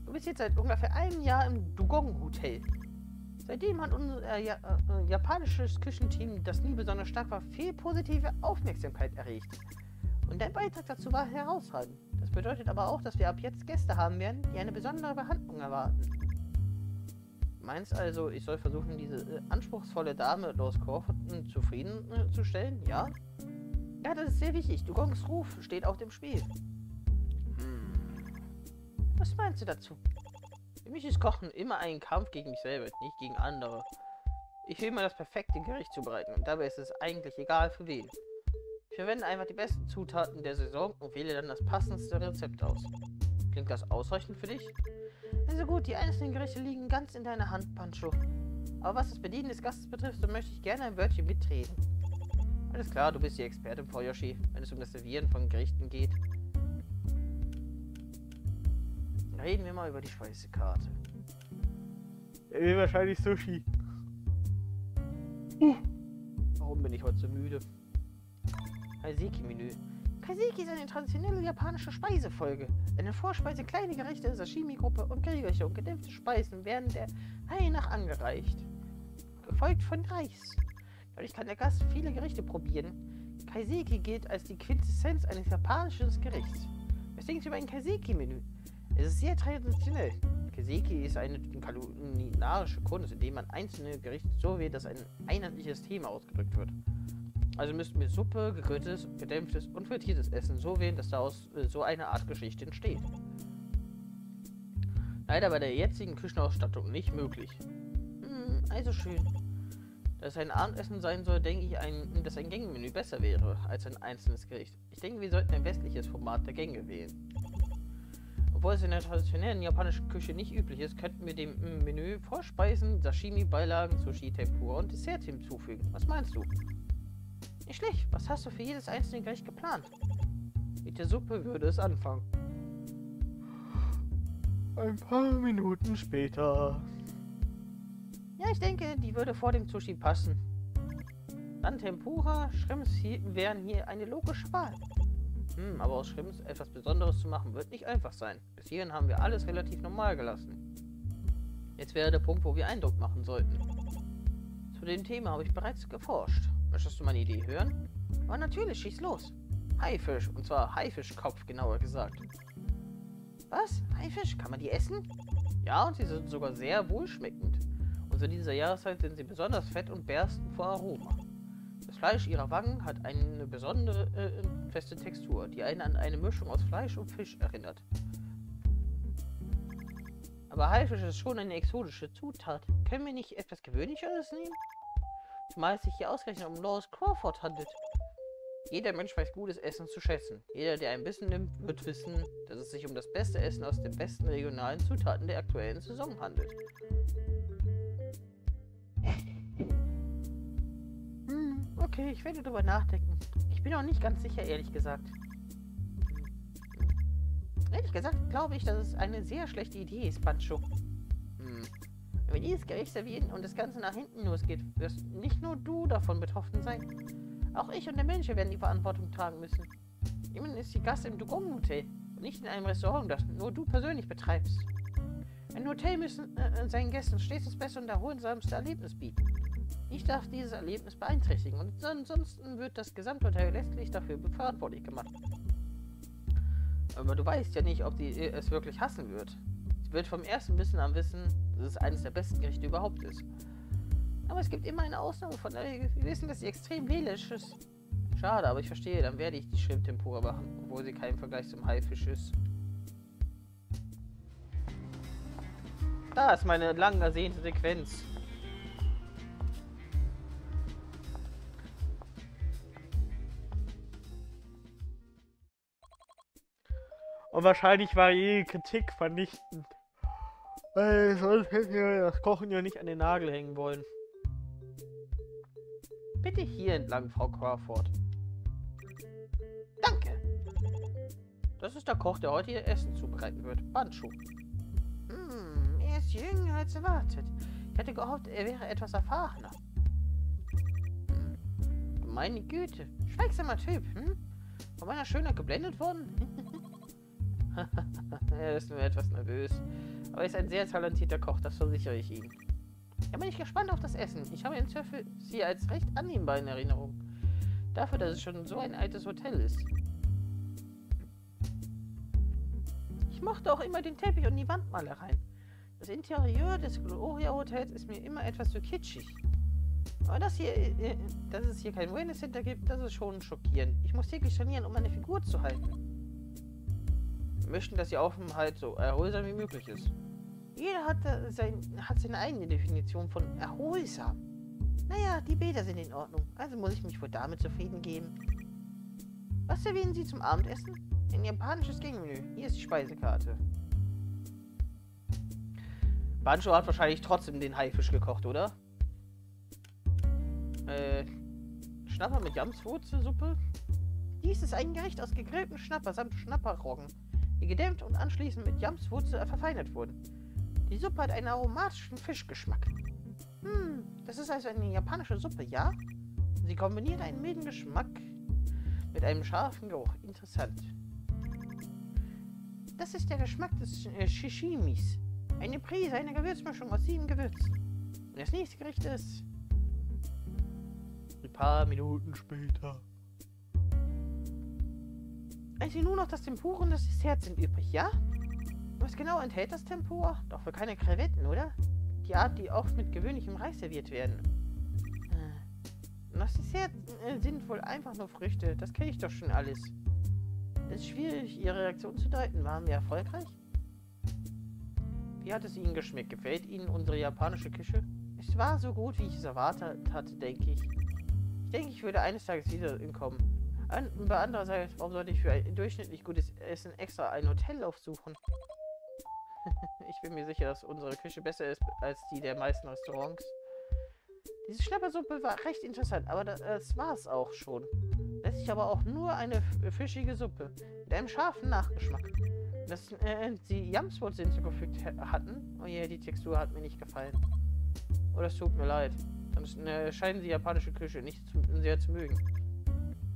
Du bist jetzt seit ungefähr einem Jahr im Dugong Hotel. Seitdem hat unser äh, ja, äh, japanisches Küchenteam, das nie besonders stark war, viel positive Aufmerksamkeit erregt. Und dein Beitrag dazu war herausragend. Das bedeutet aber auch, dass wir ab jetzt Gäste haben werden, die eine besondere Behandlung erwarten. Meinst also, ich soll versuchen, diese äh, anspruchsvolle Dame Louise Crawford zufrieden äh, zu stellen, ja? Ja, das ist sehr wichtig. Dugongs Ruf steht auf dem Spiel. Hm. Was meinst du dazu? Für mich ist Kochen immer ein Kampf gegen mich selber, nicht gegen andere. Ich will mal das perfekte Gericht zubereiten und dabei ist es eigentlich egal für wen. Ich verwende einfach die besten Zutaten der Saison und wähle dann das passendste Rezept aus. Klingt das ausreichend für dich? Also gut, die einzelnen Gerichte liegen ganz in deiner Hand, Bancho. Aber was das Bedienen des Gastes betrifft, so möchte ich gerne ein Wörtchen mitreden. Alles klar, du bist die Expertin, Frau Yoshi, wenn es um das Servieren von Gerichten geht. Reden wir mal über die Speisekarte. Er will wahrscheinlich Sushi. Uh. Warum bin ich heute so müde? Kaiseki-Menü. Kaiseki ist eine traditionelle japanische Speisefolge. Eine Vorspeise, kleine Gerichte, Sashimi-Gruppe und Grillwäsche und gedämpfte Speisen werden der Reihe nach angereicht. Gefolgt von Reis. Dadurch kann der Gast viele Gerichte probieren. Kaiseki gilt als die Quintessenz eines japanischen Gerichts. Was denkst du über ein Kaiseki-Menü? Es ist sehr traditionell. Kaiseki ist eine kulinarische Kunst, in der man einzelne Gerichte so wählt, dass ein einheitliches Thema ausgedrückt wird. Also müssten wir Suppe, gegrilltes, gedämpftes und frittiertes Essen so wählen, dass daraus äh, so eine Art Geschichte entsteht. Leider bei der jetzigen Küchenausstattung nicht möglich. Hm, also schön. Dass es ein Abendessen sein soll, denke ich, ein, dass ein Gängemenü besser wäre als ein einzelnes Gericht. Ich denke, wir sollten ein westliches Format der Gänge wählen. Obwohl es in der traditionellen japanischen Küche nicht üblich ist, könnten wir dem Menü Vorspeisen, Sashimi, Beilagen, Sushi, Tempura und Dessert hinzufügen. Was meinst du? Nicht schlecht. Was hast du für jedes einzelne Gericht geplant? Mit der Suppe würde es anfangen. Ein paar Minuten später. Ja, ich denke, die würde vor dem Sushi passen. Dann Tempura, Shrimps wären hier eine logische Wahl. Hm, aber aus Shrimps etwas Besonderes zu machen, wird nicht einfach sein. Bis hierhin haben wir alles relativ normal gelassen. Jetzt wäre der Punkt, wo wir Eindruck machen sollten. Zu dem Thema habe ich bereits geforscht. Möchtest du meine Idee hören? Aber natürlich, schieß los. Haifisch, und zwar Haifischkopf, genauer gesagt. Was? Haifisch? Kann man die essen? Ja, und sie sind sogar sehr wohlschmeckend. Und zu dieser Jahreszeit sind sie besonders fett und bersten vor Aroma. Das Das Fleisch ihrer Wangen hat eine besondere äh, feste Textur, die einen an eine Mischung aus Fleisch und Fisch erinnert. Aber Haifisch ist schon eine exotische Zutat. Können wir nicht etwas Gewöhnlicheres nehmen? Zumal es sich hier ausgerechnet um Louise Crawford handelt. Jeder Mensch weiß gutes Essen zu schätzen. Jeder, der ein Bissen nimmt, wird wissen, dass es sich um das beste Essen aus den besten regionalen Zutaten der aktuellen Saison handelt. Hm, okay, ich werde darüber nachdenken. Ich bin auch nicht ganz sicher, ehrlich gesagt. Ehrlich gesagt glaube ich, dass es eine sehr schlechte Idee ist, Bancho. Hm. Wenn wir dieses Gericht servieren und das Ganze nach hinten losgeht, wirst nicht nur du davon betroffen sein. Auch ich und der Mensch werden die Verantwortung tragen müssen. Immerhin ist die Gast im Dugong Hotel und nicht in einem Restaurant, das nur du persönlich betreibst. Ein Hotel müssen äh, seinen Gästen stets das beste und erholsamste Erlebnis bieten. Ich darf dieses Erlebnis beeinträchtigen und ansonsten wird das Gesamthotel letztlich dafür verantwortlich gemacht. Aber du weißt ja nicht, ob sie es wirklich hassen wird. Sie wird vom ersten Bissen an wissen, dass es eines der besten Gerichte überhaupt ist. Aber es gibt immer eine Ausnahme von der Gewissen, dass sie extrem wählerisch ist. Schade, aber ich verstehe, dann werde ich die Shrimp-Tempura machen, obwohl sie kein Vergleich zum Haifisch ist. Da ist meine lang ersehnte Sequenz. Und wahrscheinlich war jede Kritik vernichtend. Weil sonst hätten wir das Kochen ja nicht an den Nagel hängen wollen. Bitte hier entlang, Frau Crawford. Danke. Das ist der Koch, der heute ihr Essen zubereiten wird. Bancho. Hm, er ist jünger als erwartet. Ich hätte gehofft, er wäre etwas erfahrener. Hm. Meine Güte. Schweigsamer Typ, hm? Von meiner Schönheit geblendet worden? Er ist nur etwas nervös. Aber er ist ein sehr talentierter Koch, das versichere ich ihm. Da bin ich gespannt auf das Essen. Ich habe den Zöffel sie als recht annehmbar in Erinnerung. Dafür, dass es schon so ein altes Hotel ist. Ich mochte auch immer den Teppich und die Wandmalereien. Das Interieur des Gloria Hotels ist mir immer etwas zu kitschig. Aber dass, hier, äh, dass es hier kein Wellness Center gibt, das ist schon schockierend. Ich muss täglich trainieren, um meine Figur zu halten. Wir möchten, dass ihr Aufenthalt so erholsam wie möglich ist. Jeder hat, sein, hat seine eigene Definition von erholsam. Naja, die Bäder sind in Ordnung, also muss ich mich wohl damit zufrieden geben. Was erwähnen Sie zum Abendessen? Ein japanisches Gegenmenü. Hier ist die Speisekarte. Bancho hat wahrscheinlich trotzdem den Haifisch gekocht, oder? Äh, Schnapper mit Jamswurzelsuppe? Dies ist ein Gericht aus gegrillten Schnapper samt Schnapperroggen, die gedämpft und anschließend mit Jamswurzel verfeinert wurden. Die Suppe hat einen aromatischen Fischgeschmack. Hm, das ist also eine japanische Suppe, ja? Sie kombiniert einen milden Geschmack mit einem scharfen Geruch. Interessant. Das ist der Geschmack des äh, Sashimis. Eine Prise, eine Gewürzmischung aus sieben Gewürzen. Und das nächste Gericht ist... Ein paar Minuten später. Also nur noch das Tempura und das Dessert sind übrig, ja? Was genau enthält das Tempura? Doch wohl keine Krevetten, oder? Die Art, die oft mit gewöhnlichem Reis serviert werden. Das Dessert sind wohl einfach nur Früchte. Das kenne ich doch schon alles. Es ist schwierig, Ihre Reaktion zu deuten. Waren wir erfolgreich? Wie hat es Ihnen geschmeckt? Gefällt Ihnen unsere japanische Küche? Es war so gut, wie ich es erwartet hatte, denke ich. Ich denke, ich würde eines Tages wieder hinkommen. Aber andererseits, warum sollte ich für ein durchschnittlich gutes Essen extra ein Hotel aufsuchen? Ich bin mir sicher, dass unsere Küche besser ist als die der meisten Restaurants. Diese Schnappersuppe war recht interessant, aber das war es auch schon. Letztlich aber auch nur eine fischige Suppe mit einem scharfen Nachgeschmack. Dass äh, sie Jamswurzeln hinzugefügt hatten, oh je, die Textur hat mir nicht gefallen. Oh, das tut mir leid. Dann äh, scheinen sie japanische Küche nicht zu, sehr zu mögen.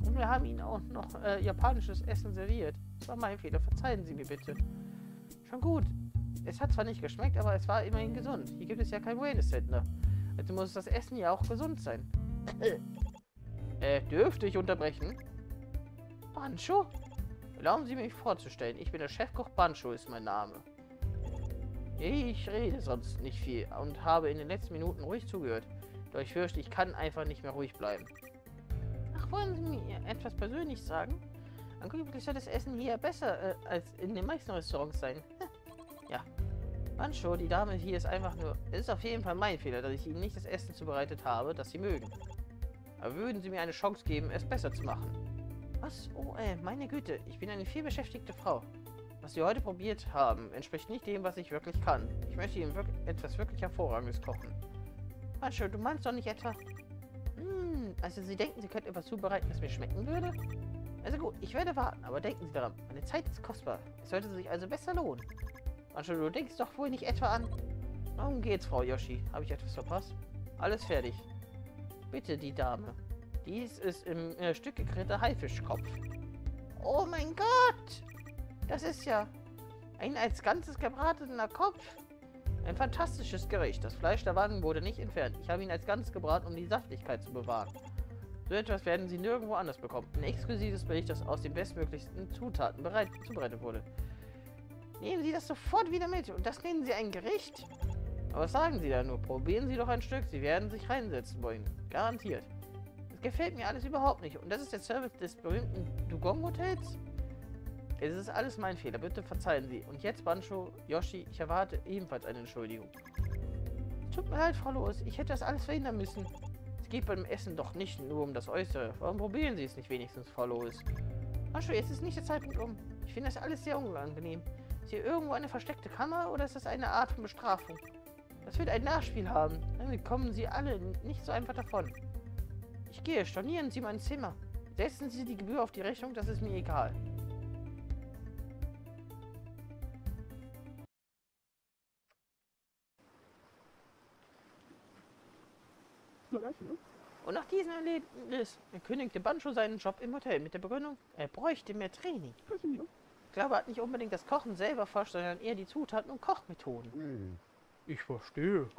Und wir haben ihnen auch noch äh, japanisches Essen serviert. Das war mein Fehler, verzeihen Sie mir bitte. Schon gut. Es hat zwar nicht geschmeckt, aber es war immerhin gesund. Hier gibt es ja kein Wellness Center. Also muss das Essen ja auch gesund sein. äh, dürfte ich unterbrechen? Bancho? Erlauben Sie mich vorzustellen. Ich bin der Chefkoch Bancho, ist mein Name. Ich rede sonst nicht viel und habe in den letzten Minuten ruhig zugehört. Doch ich fürchte, ich kann einfach nicht mehr ruhig bleiben. Wollen Sie mir etwas persönlich sagen? Angeblich soll das Essen hier besser äh, als in den meisten Restaurants sein. Ja. Bancho, die Dame hier ist einfach nur... Es ist auf jeden Fall mein Fehler, dass ich Ihnen nicht das Essen zubereitet habe, das Sie mögen. Aber würden Sie mir eine Chance geben, es besser zu machen? Was? Oh, äh, meine Güte, ich bin eine vielbeschäftigte Frau. Was Sie heute probiert haben, entspricht nicht dem, was ich wirklich kann. Ich möchte Ihnen wirklich etwas wirklich Hervorragendes kochen. Bancho, du meinst doch nicht etwa... Hm, also Sie denken, Sie könnten etwas zubereiten, das mir schmecken würde? Also gut, ich werde warten, aber denken Sie daran, meine Zeit ist kostbar. Es sollte sich also besser lohnen. Bancho, du denkst doch wohl nicht etwa an... Nun geht's, Frau Yoshi. Habe ich etwas verpasst? Alles fertig. Bitte, die Dame. Dies ist im äh, Stück gegrillter Haifischkopf. Oh mein Gott! Das ist ja ein als Ganzes gebratener Kopf. Ein fantastisches Gericht. Das Fleisch der Wangen wurde nicht entfernt. Ich habe ihn als Ganzes gebraten, um die Saftigkeit zu bewahren. So etwas werden Sie nirgendwo anders bekommen. Ein exklusives Gericht, das aus den bestmöglichsten Zutaten bereit, zubereitet wurde. Nehmen Sie das sofort wieder mit. Und das nennen Sie ein Gericht? Aber was sagen Sie da nur? Probieren Sie doch ein Stück. Sie werden sich reinsetzen wollen. Garantiert. Das gefällt mir alles überhaupt nicht. Und das ist der Service des berühmten Dugong Hotels? Es ist alles mein Fehler. Bitte verzeihen Sie. Und jetzt, Bancho, Yoshi, ich erwarte ebenfalls eine Entschuldigung. Tut mir leid, Frau Louis. Ich hätte das alles verhindern müssen. Es geht beim Essen doch nicht nur um das Äußere. Warum probieren Sie es nicht wenigstens, Frau Louis? Bancho, jetzt ist nicht der Zeitpunkt um. Ich finde das alles sehr unangenehm. Ist hier irgendwo eine versteckte Kammer oder ist das eine Art von Bestrafung? Das wird ein Nachspiel haben. Dann kommen Sie alle nicht so einfach davon. Ich gehe. Stornieren Sie mein Zimmer. Setzen Sie die Gebühr auf die Rechnung. Das ist mir egal. Und nach diesem Erlebnis kündigte Bancho seinen Job im Hotel mit der Begründung, er bräuchte mehr Training. Ich glaube, er hat nicht unbedingt das Kochen selber forscht, sondern eher die Zutaten und Kochmethoden. Ich verstehe.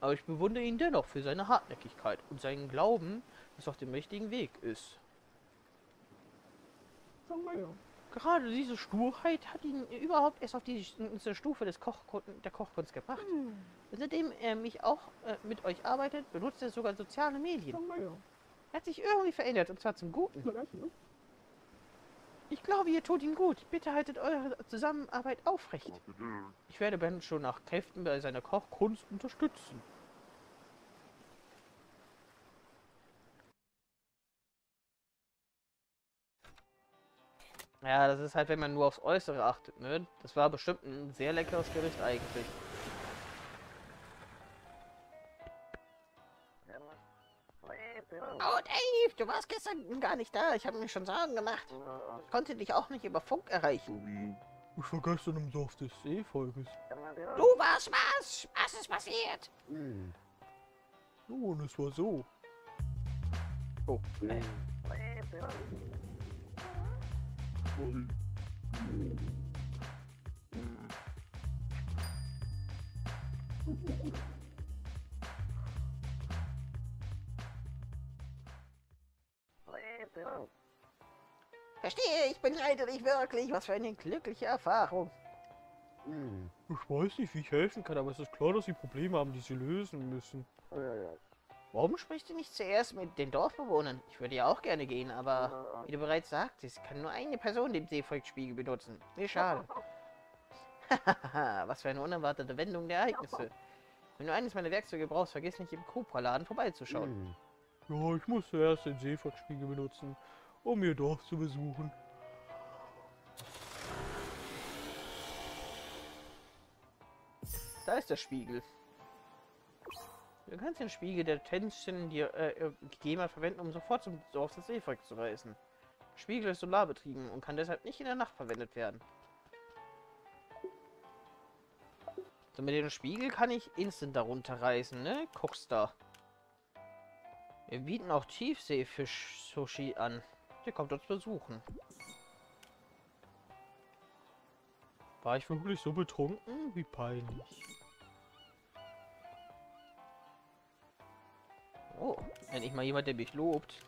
Aber ich bewundere ihn dennoch für seine Hartnäckigkeit und seinen Glauben, dass er auf dem richtigen Weg ist. Gerade diese Sturheit hat ihn überhaupt erst auf die nächste Stufe des Koch der Kochkunst gebracht. Und seitdem er mich auch äh, mit euch arbeitet, benutzt er sogar soziale Medien. Er hat sich irgendwie verändert, und zwar zum Guten. Ich glaube, ihr tut ihm gut. Bitte haltet eure Zusammenarbeit aufrecht. Ich werde Ben schon nach Kräften bei seiner Kochkunst unterstützen. Ja, das ist halt, wenn man nur aufs Äußere achtet, ne? Das war bestimmt ein sehr leckeres Gericht eigentlich. Oh, Dave, du warst gestern gar nicht da. Ich habe mir schon Sorgen gemacht. Ich konnte dich auch nicht über Funk erreichen. Ich war gestern im Dorf des Seefolkes. Du warst was? Was ist passiert? Nun, mm. oh, es war so. Oh. Äh. Verstehe, ich beneide dich wirklich. Was für eine glückliche Erfahrung. Ich weiß nicht, wie ich helfen kann, aber es ist klar, dass sie Probleme haben, die sie lösen müssen. Warum sprichst du nicht zuerst mit den Dorfbewohnern? Ich würde ja auch gerne gehen, aber wie du bereits sagtest, kann nur eine Person den Seefolkspiegel benutzen. Wie schade. Hahaha, was für eine unerwartete Wendung der Ereignisse. Wenn du eines meiner Werkzeuge brauchst, vergiss nicht, im Cobra-Laden vorbeizuschauen. Ja, ich muss zuerst den Seefahrtspiegel benutzen, um ihr Dorf zu besuchen. Da ist der Spiegel. Du kannst den Spiegel der Tenshin dir äh, gegeben hat verwenden, um sofort zum Dorf des Seefolks zu reisen. Der Spiegel ist solarbetrieben und kann deshalb nicht in der Nacht verwendet werden. So, mit dem Spiegel kann ich instant darunter reisen, ne? Cookstar. Wir bieten auch Tiefseefisch-Sushi an. Der kommt uns besuchen. War ich wirklich so betrunken? Wie peinlich. Oh, endlich mal jemand, der mich lobt.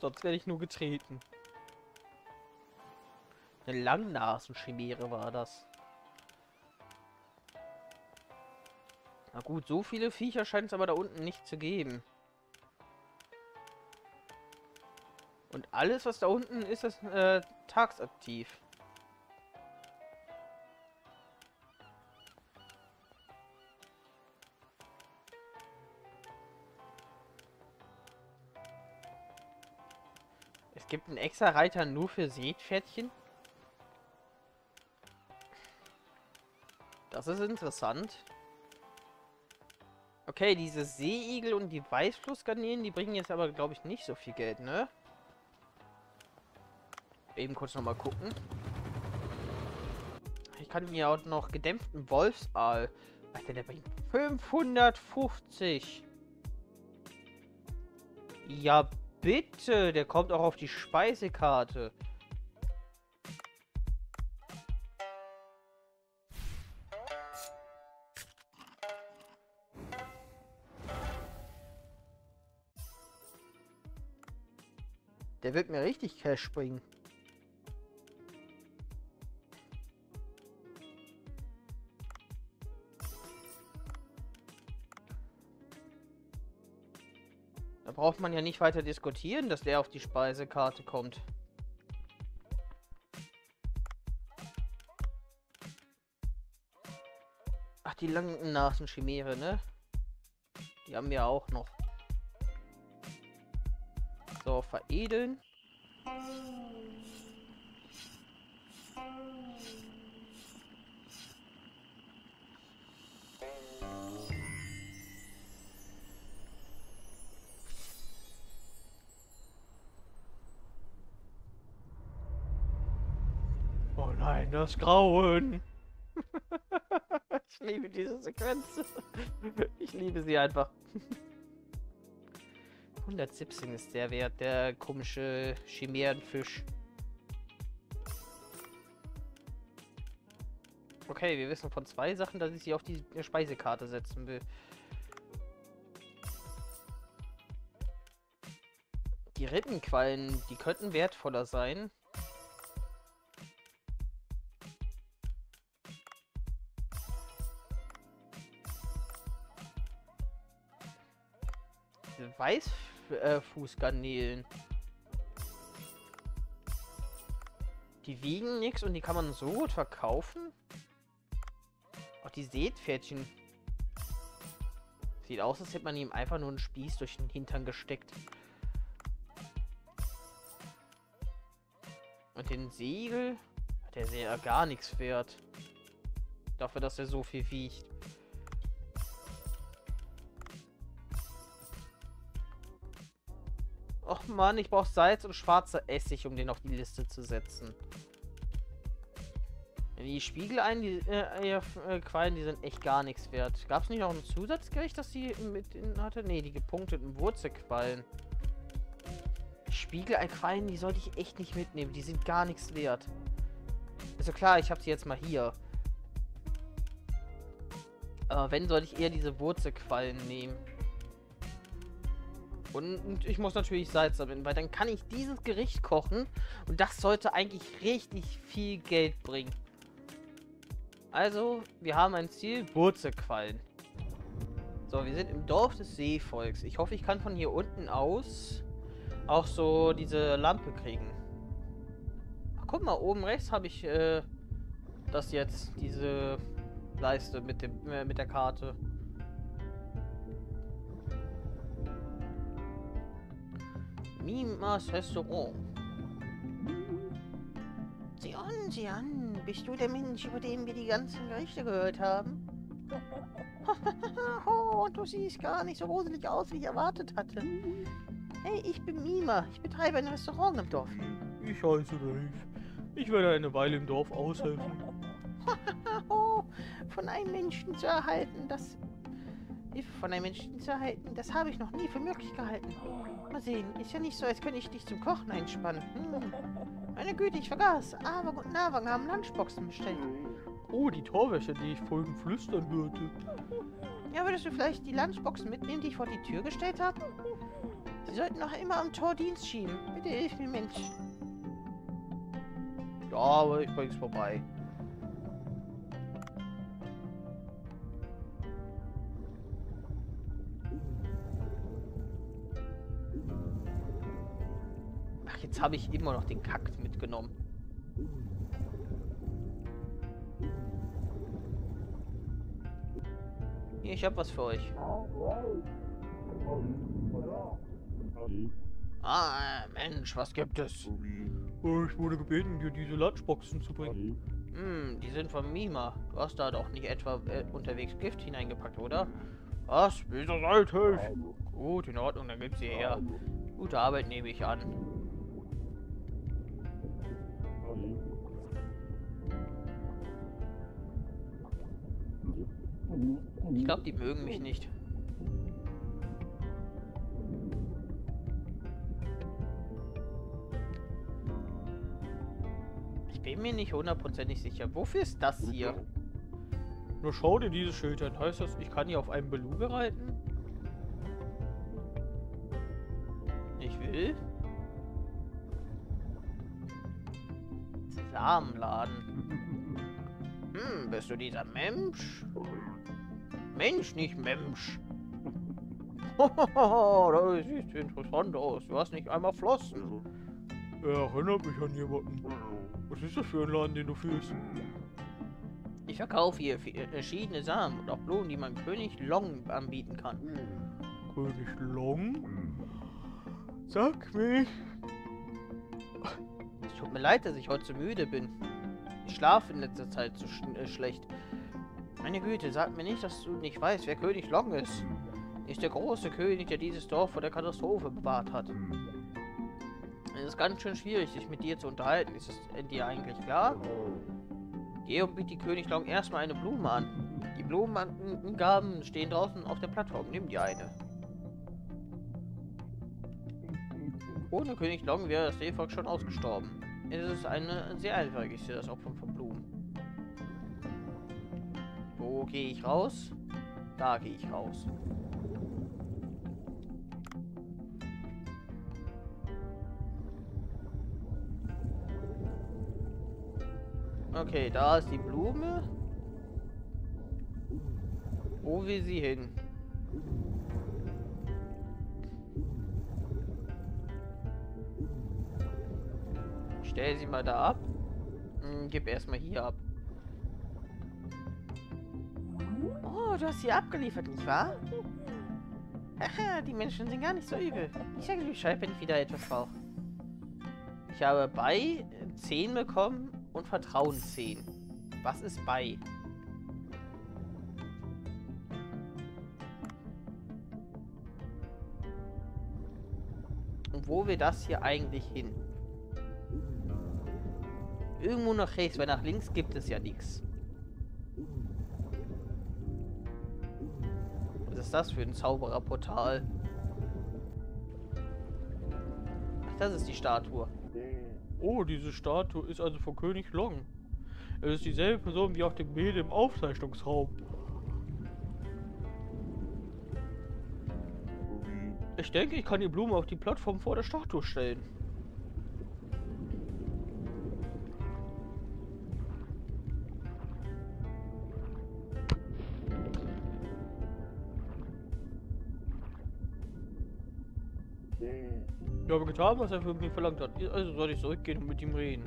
Sonst werde ich nur getreten. Eine Langnasen-Chimäre war das. Na gut, so viele Viecher scheint es aber da unten nicht zu geben. Und alles, was da unten ist, ist äh, tagsaktiv. Es gibt einen extra Reiter nur für Seepferdchen. Das ist interessant. Okay, diese Seeigel und die Weißflussgarnelen, die bringen jetzt aber, glaube ich, nicht so viel Geld, ne? Eben kurz nochmal gucken. Ich kann mir auch noch gedämpften Wolfsaal. Was denn, der bringt fünfhundertfünfzig. Ja, bitte. Der kommt auch auf die Speisekarte. Der wird mir richtig Cash bringen. Da braucht man ja nicht weiter diskutieren, dass der auf die Speisekarte kommt. Ach, die langen Nasenchimäre, ne? Die haben wir auch noch. So, veredeln. Oh nein, das Grauen! Ich liebe diese Sequenz. Ich liebe sie einfach. hundertsiebzehn ist der Wert, der komische Chimärenfisch. Okay, wir wissen von zwei Sachen, dass ich sie auf die Speisekarte setzen will. Die Rippenquallen, die könnten wertvoller sein. Diese Weiß Äh, Fußgarnelen. Die wiegen nichts und die kann man so gut verkaufen. Auch die Seepferdchen. Sieht aus, als hätte man ihm einfach nur einen Spieß durch den Hintern gesteckt. Und den Segel hat er sehr gar nichts wert. Dafür, dass er so viel wiegt. Och Mann, ich brauche Salz und schwarzer Essig, um den auf die Liste zu setzen. Die Spiegel ein, die äh, äh, Quallen, die sind echt gar nichts wert. Gab es nicht noch ein Zusatzgericht, das die mit in hatte? Ne, die gepunkteten Wurzelquallen. Spiegel ein Quallen, die sollte ich echt nicht mitnehmen. Die sind gar nichts wert. Also klar, ich habe sie jetzt mal hier. Aber wenn, sollte ich eher diese Wurzelquallen nehmen. Und ich muss natürlich Salz verwenden, weil dann kann ich dieses Gericht kochen und das sollte eigentlich richtig viel Geld bringen. Also, wir haben ein Ziel, Wurzelquallen. So, wir sind im Dorf des Seefolks. Ich hoffe, ich kann von hier unten aus auch so diese Lampe kriegen. Ach, guck mal, oben rechts habe ich äh, das jetzt, diese Leiste mit, dem, äh, mit der Karte. Mimas Restaurant. Sieh an, sieh an. Bist du der Mensch, über den wir die ganzen Gerüchte gehört haben? Oh, du siehst gar nicht so gruselig aus, wie ich erwartet hatte. Hey, ich bin Mima. Ich betreibe ein Restaurant im Dorf. Ich heiße Dave. Ich werde eine Weile im Dorf aushelfen. Von einem Menschen zu erhalten, das... Von einem Menschen zu erhalten, das habe ich noch nie für möglich gehalten. Mal sehen, ist ja nicht so, als könnte ich dich zum Kochen einspannen. Hm. Meine Güte, ich vergaß. Aber und Nawang haben Lunchboxen bestellt. Oh, die Torwäsche, die ich vorhin flüstern hörte. Ja, würdest du vielleicht die Lunchboxen mitnehmen, die ich vor die Tür gestellt habe? Sie sollten noch immer am Tor Dienst schieben. Bitte hilf mir, Mensch. Ja, aber ich bring's vorbei. Jetzt habe ich immer noch den Kakt mitgenommen. Hier, ich habe was für euch. Ah, Mensch, was gibt es? Ich wurde gebeten, dir diese Lunchboxen zu bringen. Hm, die sind von Mima. Du hast da doch nicht etwa äh, unterwegs Gift hineingepackt, oder? Was? Wieso sollte ich? Gut, in Ordnung, dann gibt's sie her. Gute Arbeit, nehme ich an. Ich glaube, die mögen mich nicht. Ich bin mir nicht hundertprozentig sicher. Wofür ist das hier? Nur schau dir dieses Schild an. Heißt das, ich kann hier auf einem Beluga reiten? Ich will. Samenladen. Hm, bist du dieser Mensch? Mensch, nicht Mensch. Hohoho, das sieht interessant aus. Du hast nicht einmal flossen. Er erinnert mich an jemanden. Was ist das für ein Laden, den du führst? Ich verkaufe hier verschiedene Samen und auch Blumen, die man König Long anbieten kann. König Long? Sag mich! Es tut mir leid, dass ich heute so müde bin. Ich schlafe in letzter Zeit so sch äh, schlecht. Meine Güte, sag mir nicht, dass du nicht weißt, wer König Long ist. Er ist der große König, der dieses Dorf vor der Katastrophe bewahrt hat. Es ist ganz schön schwierig, sich mit dir zu unterhalten. Ist es dir eigentlich klar? Geh und biete König Long erstmal eine Blume an. Die Blumenangaben stehen draußen auf der Plattform. Nimm dir eine. Ohne König Long wäre das Seefolk schon ausgestorben. Es ist eine sehr alltägliche, das Opfer von Blumen. Wo gehe ich raus? Da gehe ich raus. Okay, da ist die Blume. Wo will sie hin? Ich stell sie mal da ab. Hm, gib erstmal hier ab. Oh, du hast sie abgeliefert, nicht wahr? Haha, die Menschen sind gar nicht so übel. Ich sage dir Bescheid, wenn ich wieder etwas brauche. Ich habe bei zehn bekommen. Und Vertrauen zehn. Was ist bei? Und wo will das hier eigentlich hin? Irgendwo nach rechts, weil nach links gibt es ja nichts. Was ist das für ein Zaubererportal? Ach, das ist die Statue. Oh, diese Statue ist also von König Long. Es ist dieselbe Person wie auf dem Bild im Aufzeichnungsraum. Ich denke, ich kann die Blume auf die Plattform vor der Statue stellen. Ich habe getan, was er von mir verlangt hat. Also soll ich zurückgehen und mit ihm reden.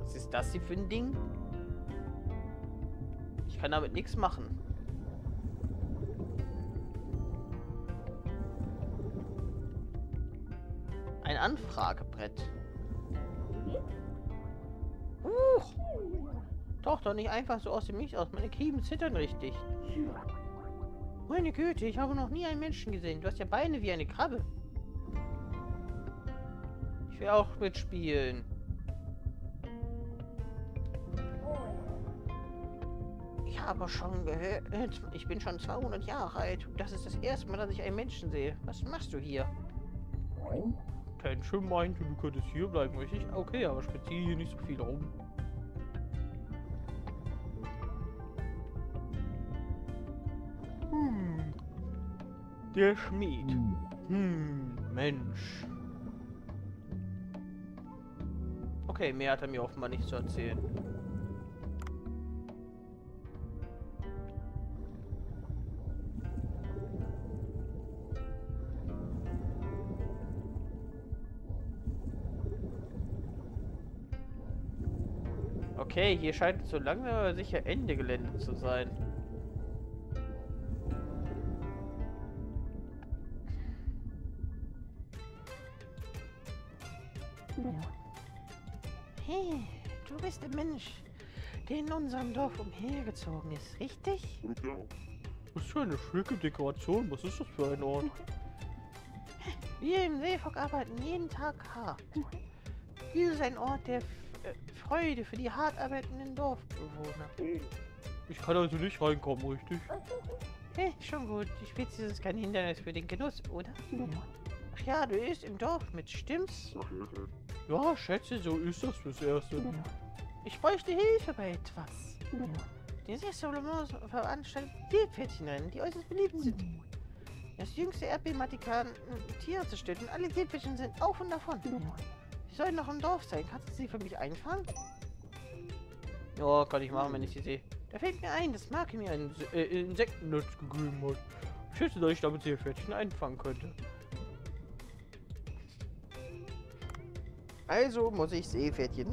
Was ist das hier für ein Ding? Ich kann damit nichts machen. Ein Anfragebrett. Huch! Doch, doch nicht einfach so aus dem Nichts aus. Meine Kiemen zittern richtig. Meine Güte, ich habe noch nie einen Menschen gesehen. Du hast ja Beine wie eine Krabbe. Ich will auch mitspielen. Ich habe schon gehört, ich bin schon zweihundert Jahre alt. Das ist das erste Mal, dass ich einen Menschen sehe. Was machst du hier? Tenshin meinte, du könntest hier bleiben, richtig? Okay, aber spazier hier nicht so viel rum. Hm. Der Schmied. Hm, Mensch. Okay, mehr hat er mir offenbar nicht zu erzählen. Okay, hier scheint so langsam aber sicher Ende Gelände zu sein. Hey, du bist der Mensch, der in unserem Dorf umhergezogen ist, richtig? Ja. Was für eine schicke Dekoration, was ist das für ein Ort? Wir im Seefolk arbeiten jeden Tag hart. Dies ist ein Ort der F äh, Freude für die hart arbeitenden Dorfbewohner. Ich kann also nicht reinkommen, richtig? Hey, schon gut. Die Spezies ist kein Hindernis für den Genuss, oder? Ja. Ach ja, du isst im Dorf mit, stimmt's? Ja, schätze, so ist das fürs Erste. Ja. Ich bräuchte Hilfe bei etwas. Ja. Die Sechssolomons veranstaltet Seepferdchenrennen, die äußerst beliebt sind. Ja. Das jüngste Erdbeben hat die Karten, Tiere zerstört und alle Seepferdchen sind auf und davon. Ja. Sie sollen noch im Dorf sein. Kannst du sie für mich einfangen? Ja, kann ich machen, wenn ich sie sehe. Da fällt mir ein, dass Marke mir einen äh, Insektennutz gegeben hat. Ich schätze, dass ich damit Seepferdchen einfangen könnte. Also muss ich Seepferdchen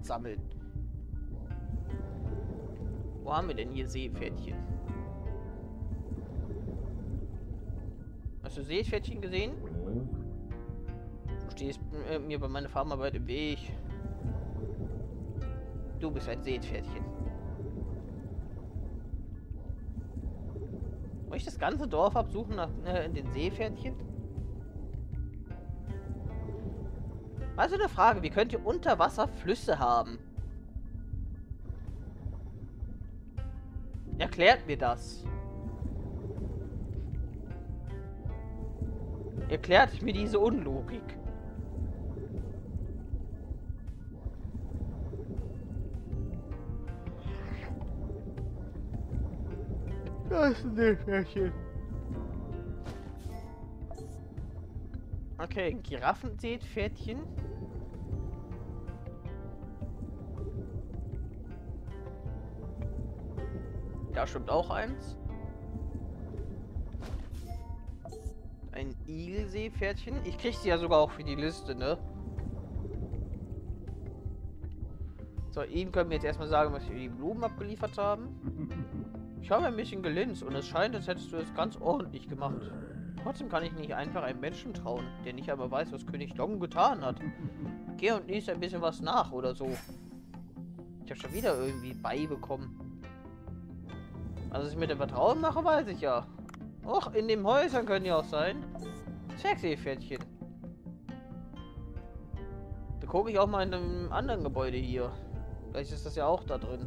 sammeln. Wo haben wir denn hier Seepferdchen? Hast du Seepferdchen gesehen? Du stehst äh, mir bei meiner Farmarbeit im Weg. Du bist ein Seepferdchen. Soll ich das ganze Dorf absuchen nach äh, den Seepferdchen? Also eine Frage, wie könnt ihr unter Wasser Flüsse haben? Erklärt mir das. Erklärt mir diese Unlogik. Das ist nicht mehr schön. Okay, Giraffenseepferdchen. Da schwimmt auch eins. Ein Igelseepferdchen. Ich krieg sie ja sogar auch für die Liste, ne? So, ihm können wir jetzt erstmal sagen, was wir die Blumen abgeliefert haben. Ich habe ein bisschen gelinst und es scheint, als hättest du es ganz ordentlich gemacht. Trotzdem kann ich nicht einfach einem Menschen trauen, der nicht aber weiß, was König Long getan hat. Geh und lies ein bisschen was nach oder so. Ich habe schon wieder irgendwie beibekommen. Also, was ich mit dem Vertrauen mache, weiß ich ja. Och, in den Häusern können die auch sein. Zwergseepferdchen. Da gucke ich auch mal in einem anderen Gebäude hier. Vielleicht ist das ja auch da drin.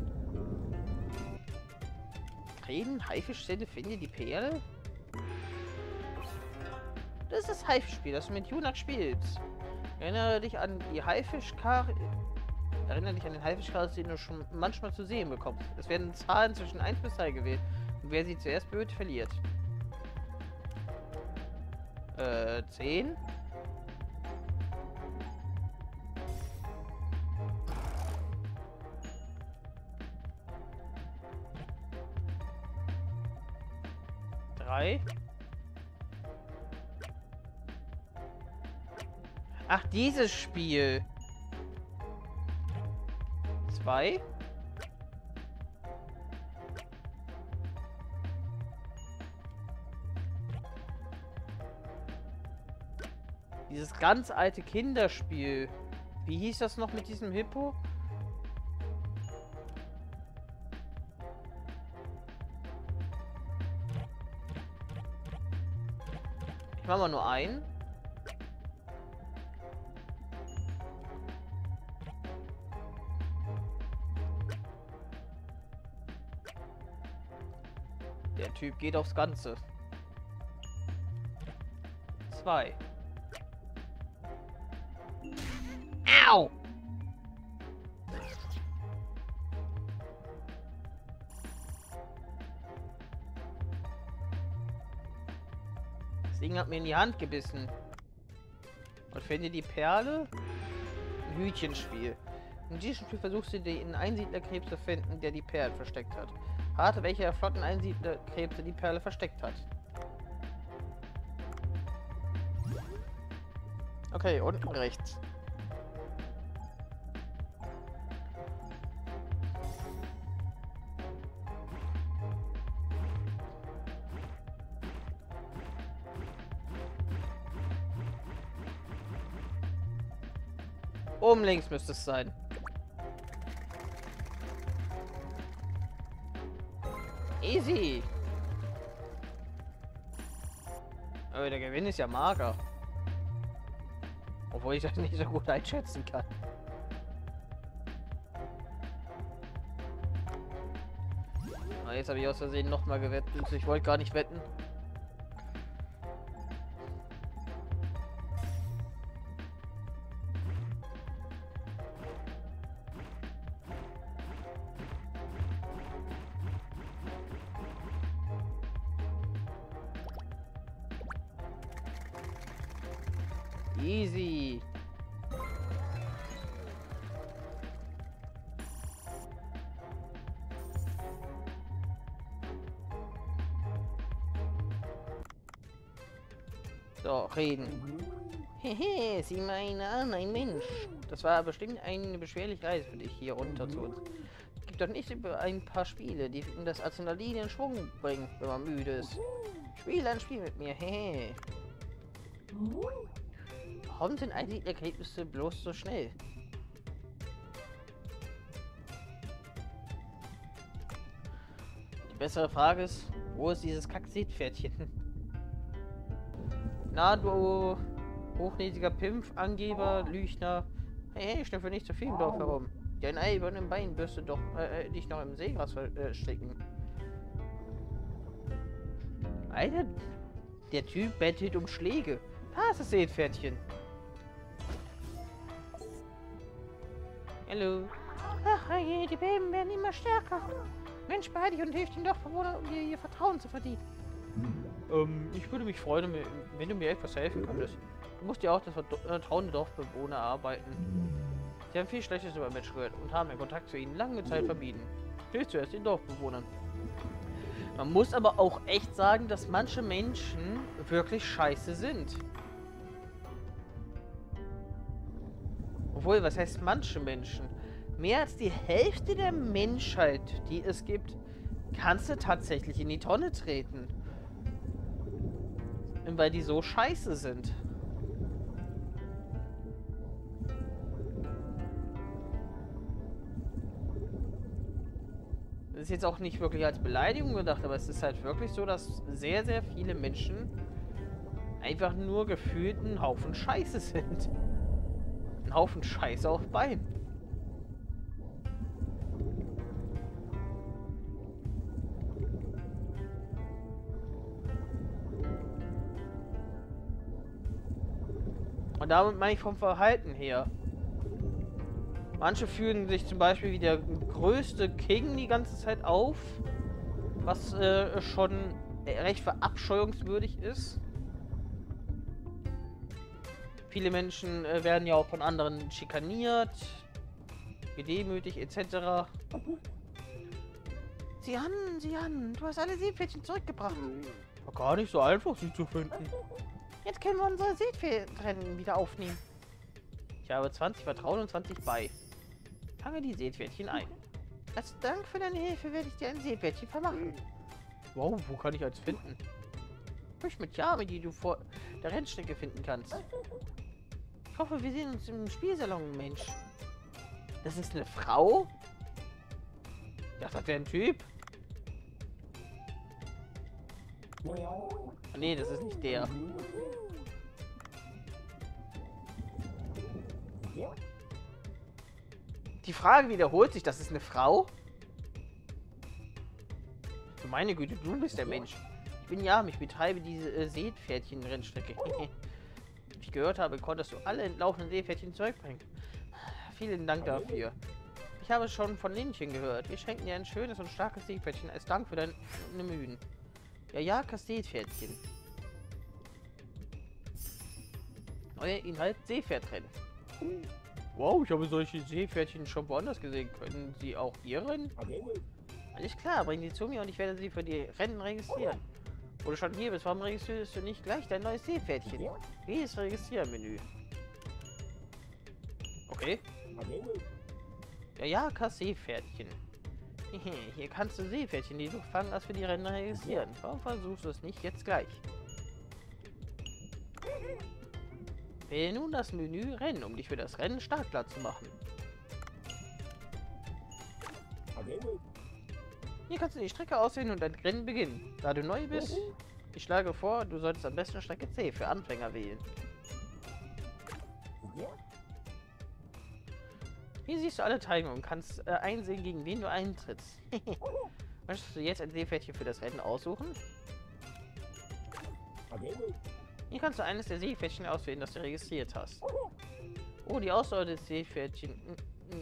Reden, Haifischzelle, finde die Perle. Das ist das Haifischspiel, das du mit Junak spielst. Erinnere dich an die Haifischkar... Erinnere dich an den Haifischkarte, den du schon manchmal zu sehen bekommst. Es werden Zahlen zwischen eins bis drei gewählt. Und wer sie zuerst berührt, verliert. Äh, zehn. drei. Ach, dieses Spiel. zwei. Dieses ganz alte Kinderspiel. Wie hieß das noch mit diesem Hippo? Ich mach mal nur einen. Der Typ geht aufs Ganze. Zwei. Au! Das Ding hat mir in die Hand gebissen. Und finde die Perle? Ein Hütchenspiel. In diesem Spiel versuchst du, den Einsiedlerkrebs zu finden, der die Perlen versteckt hat. Rate, welcher flotten Einsiedlerkrebse die Perle versteckt hat. Okay, unten rechts. Oben links müsste es sein. Easy. Aber der Gewinn ist ja mager. Obwohl ich das nicht so gut einschätzen kann. Aber jetzt habe ich aus Versehen nochmal gewettet. Ich wollte gar nicht wetten. Easy. So, reden. Hehe, sieh mal einen an, ein Mensch. Das war bestimmt eine beschwerliche Reise für dich hier runter zu uns. Es gibt doch nicht über ein paar Spiele, die das Adrenalin in Schwung bringen, wenn man müde ist. Spiel ein Spiel mit mir, hehe. Warum sind eigentlich die Ergebnisse bloß so schnell? Die bessere Frage ist, wo ist dieses Kack-Seepferdchen? Na du hochnäsiger Pimpf, Angeber, Lüchner. Hey, hey, schnüffel nicht zu viel im Dorf herum. Dein Ei über dem Bein wirst du doch äh, dich noch im Seegras verstricken. Alter, der Typ bettelt um Schläge. Ah, das Seepferdchen. Hallo. Ach, hey, die Beben werden immer stärker. Mensch, behalte dich und hilf den Dorfbewohnern, um dir ihr Vertrauen zu verdienen. Ähm, ich würde mich freuen, wenn du mir etwas helfen könntest. Du musst ja auch das Vertrauen der Dorfbewohner erarbeiten. Sie haben viel Schlechtes über mich gehört und haben den Kontakt zu ihnen lange Zeit vermieden. Hilf zuerst den Dorfbewohnern. Man muss aber auch echt sagen, dass manche Menschen wirklich scheiße sind. Obwohl, was heißt manche Menschen? Mehr als die Hälfte der Menschheit, die es gibt, kannst du tatsächlich in die Tonne treten. Weil die so scheiße sind. Das ist jetzt auch nicht wirklich als Beleidigung gedacht, aber es ist halt wirklich so, dass sehr, sehr viele Menschen einfach nur gefühlt ein Haufen Scheiße sind. Haufen Scheiße auf Bein. Und damit meine ich vom Verhalten her. Manche fühlen sich zum Beispiel wie der größte King die ganze Zeit auf, was äh, schon recht verabscheuungswürdig ist. Viele Menschen äh, werden ja auch von anderen schikaniert, gedemütigt et cetera. Sieh an, sieh an, du hast alle Seepferdchen zurückgebracht. War gar nicht so einfach, sie zu finden. Jetzt können wir unsere Seepferdrennen wieder aufnehmen. Ich habe zwanzig Vertrauen und zwanzig bei. Fange die Seepferdchen ein. Als Dank für deine Hilfe werde ich dir ein Seepferdchen vermachen. Wow, wo kann ich eins finden? Fisch mit Jame, die du vor der Rennstrecke finden kannst. Ich hoffe, wir sehen uns im Spielsalon, Mensch. Das ist eine Frau? Das hat der ein Typ? Oh, nee, das ist nicht der. Die Frage wiederholt sich, das ist eine Frau? Meine Güte, du bist der Mensch. Ich bin Jame, ich betreibe diese äh, Seepferdchen-Rennstrecke. Ich gehört habe, konntest du alle entlaufenen Seepferdchen zurückbringen. Vielen Dank dafür. Ich habe schon von Linchen gehört. Wir schenken dir ein schönes und starkes Seepferdchen als Dank für deine Mühen. Ja, ja, Seepferdchen. Neuer Inhalt Seepferdrennen. Wow, ich habe solche Seepferdchen schon woanders gesehen. Können sie auch ihr rennen? Alles klar, bring sie zu mir und ich werde sie für die Rennen registrieren. Wo du schon hier bist, warum registrierst du nicht gleich dein neues Seepferdchen? Wie ist Registrieren-Menü? Okay. Ja, ja, Seepferdchen. Hier kannst du Seepferdchen, die du fangen hast, für die Rennen registrieren. Warum versuchst du es nicht jetzt gleich? Wähle nun das Menü Rennen, um dich für das Rennen startklar zu machen. Hier kannst du die Strecke auswählen und dein Rennen beginnen. Da du neu bist, ich schlage vor, du solltest am besten Strecke C für Anfänger wählen. Hier siehst du alle Teilnehmer und kannst äh, einsehen, gegen wen du eintrittst. Möchtest du jetzt ein Seepferdchen für das Rennen aussuchen? Hier kannst du eines der Seepferdchen auswählen, das du registriert hast. Oh, die Auswahl des Seepferdchen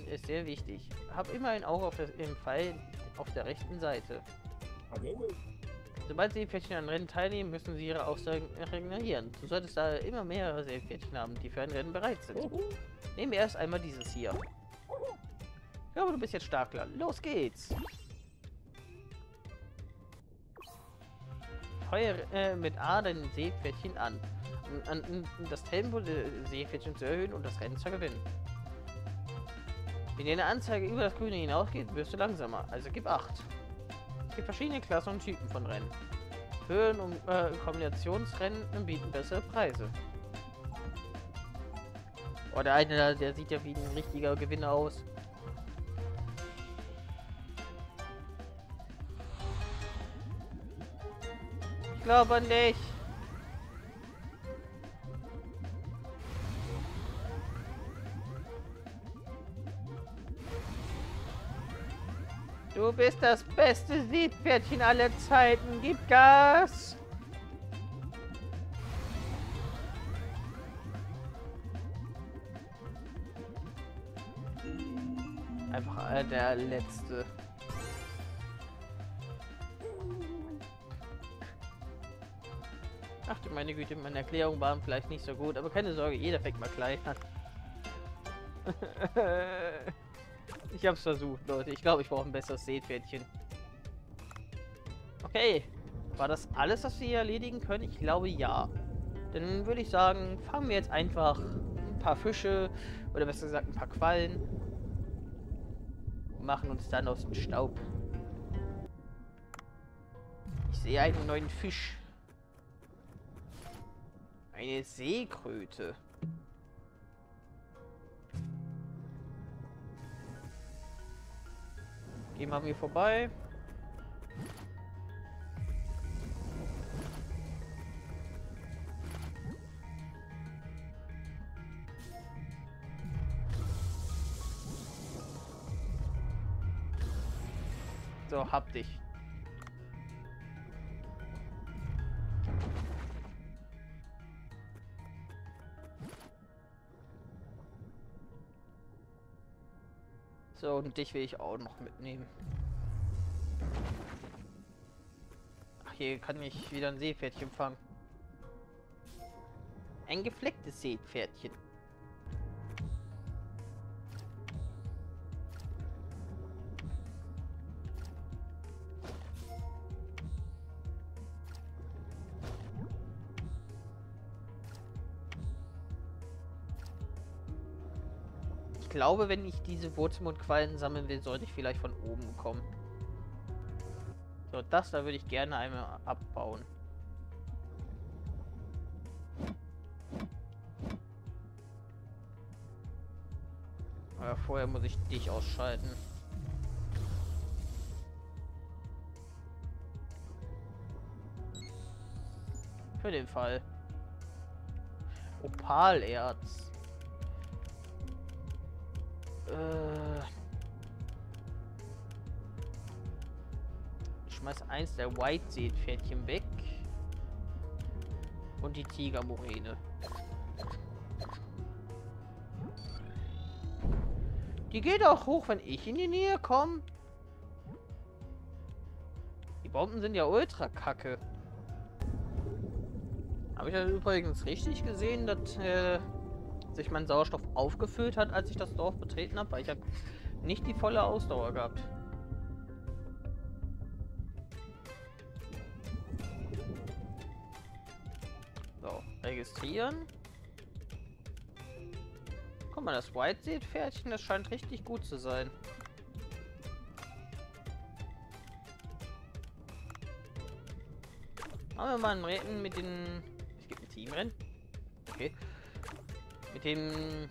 ist sehr wichtig. Hab immer ein Auge auf das, im Pfeil auf der rechten Seite. Sobald Seepferdchen an Rennen teilnehmen, müssen sie ihre Aussagen ignorieren. Du solltest da immer mehrere Seepferdchen haben, die für ein Rennen bereit sind. Nehmen wir erst einmal dieses hier. Ich glaube, du bist jetzt stark klar. Los geht's! Feuer äh, mit A dein Seepferdchen an, um, um, um das Tempo der Seepferdchen zu erhöhen und das Rennen zu gewinnen. Wenn deine Anzeige über das Grüne hinausgeht, wirst du langsamer, also gib acht. Es gibt verschiedene Klassen und Typen von Rennen. Höhen- und äh, Kombinationsrennen bieten bessere Preise. Oh, der eine da, der sieht ja wie ein richtiger Gewinner aus. Ich glaube nicht. Du bist das beste Seepferdchen aller Zeiten. Gib Gas! Einfach äh, der letzte. Ach du meine Güte, meine Erklärungen waren vielleicht nicht so gut, aber keine Sorge, jeder fängt mal klein an. Ich hab's versucht, Leute. Ich glaube, ich brauche ein besseres Seepferdchen. Okay. War das alles, was wir hier erledigen können? Ich glaube, ja. Dann würde ich sagen, fangen wir jetzt einfach ein paar Fische, oder besser gesagt ein paar Quallen, und machen uns dann aus dem Staub. Ich sehe einen neuen Fisch. Eine Seekröte. Gehen wir hier vorbei. So, hab dich. So, und dich will ich auch noch mitnehmen. Ach, hier kann ich wieder ein Seepferdchen fangen. Ein geflecktes Seepferdchen. Ich glaube, wenn ich diese Wurzelmondquallen sammeln will, sollte ich vielleicht von oben kommen. So, das da würde ich gerne einmal abbauen. Aber vorher muss ich dich ausschalten. Für den Fall. Opalerz. Ich schmeiß eins der White-Seepferdchen weg. Und die Tiger-Moräne. Die geht auch hoch, wenn ich in die Nähe komme. Die Bomben sind ja ultra kacke. Habe ich das übrigens richtig gesehen, dass äh sich mein Sauerstoff aufgefüllt hat, als ich das Dorf betreten habe, weil ich habe nicht die volle Ausdauer gehabt. So, registrieren. Guck mal, das White-Seepferdchen, das scheint richtig gut zu sein. Machen wir mal ein Rennen mit den... Es gibt ein Teamrennen. Okay. Mit dem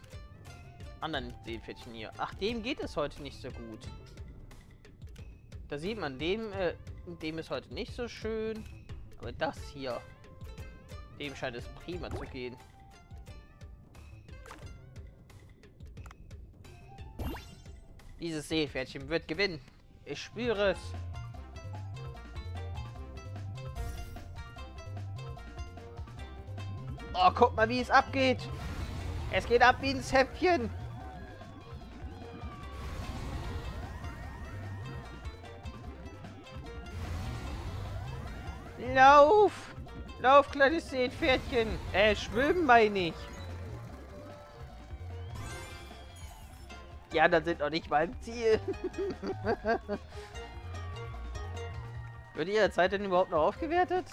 anderen Seepferdchen hier. Ach, dem geht es heute nicht so gut. Da sieht man, dem, äh, dem ist heute nicht so schön. Aber das hier, dem scheint es prima zu gehen. Dieses Seepferdchen wird gewinnen. Ich spüre es. Oh, guck mal, wie es abgeht. Es geht ab wie ein Zäpfchen. Lauf! Lauf, kleines Seepferdchen. Äh, schwimmen meine ich. Ja, dann sind noch nicht mal im Ziel. Wird ihre Zeit denn überhaupt noch aufgewertet?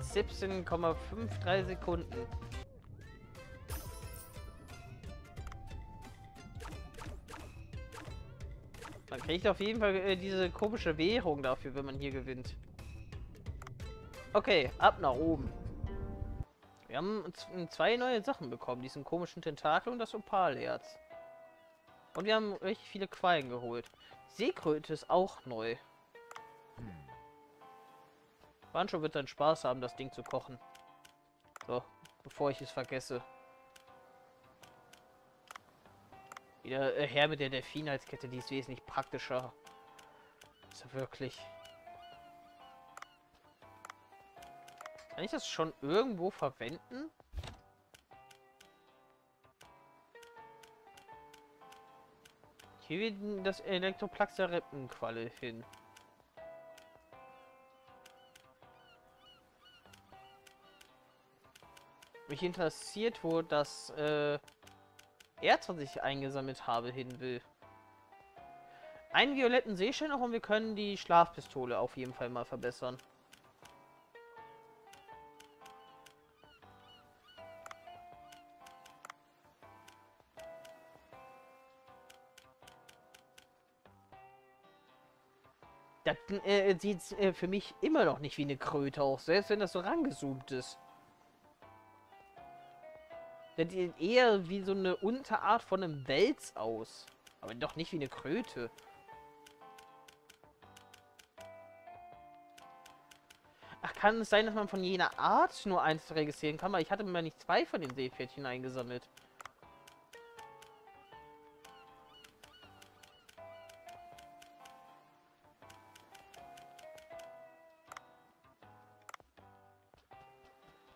siebzehn Komma fünf drei Sekunden. Man kriegt auf jeden Fall äh, diese komische Währung dafür, wenn man hier gewinnt. Okay, ab nach oben. Wir haben zwei neue Sachen bekommen. Diesen komischen Tentakel und das Opalherz. Und wir haben richtig viele Quallen geholt. Seekröte ist auch neu. Bancho wird dann Spaß haben, das Ding zu kochen. So, bevor ich es vergesse. Wieder äh, her mit der Delfinhalskette, die ist wesentlich praktischer. Ist ja wirklich... Kann ich das schon irgendwo verwenden? Hier wird das Elektroplax Rippenqualle hin. Mich interessiert, wo das äh, Erz, was ich eingesammelt habe, hin will. Einen violetten Seestern noch und wir können die Schlafpistole auf jeden Fall mal verbessern. Das äh, sieht äh, für mich immer noch nicht wie eine Kröte aus, selbst wenn das so rangezoomt ist. Das sieht eher wie so eine Unterart von einem Wels aus. Aber doch nicht wie eine Kröte. Ach, kann es sein, dass man von jener Art nur eins registrieren kann? Weil ich hatte mir nicht zwei von den Seepferdchen eingesammelt.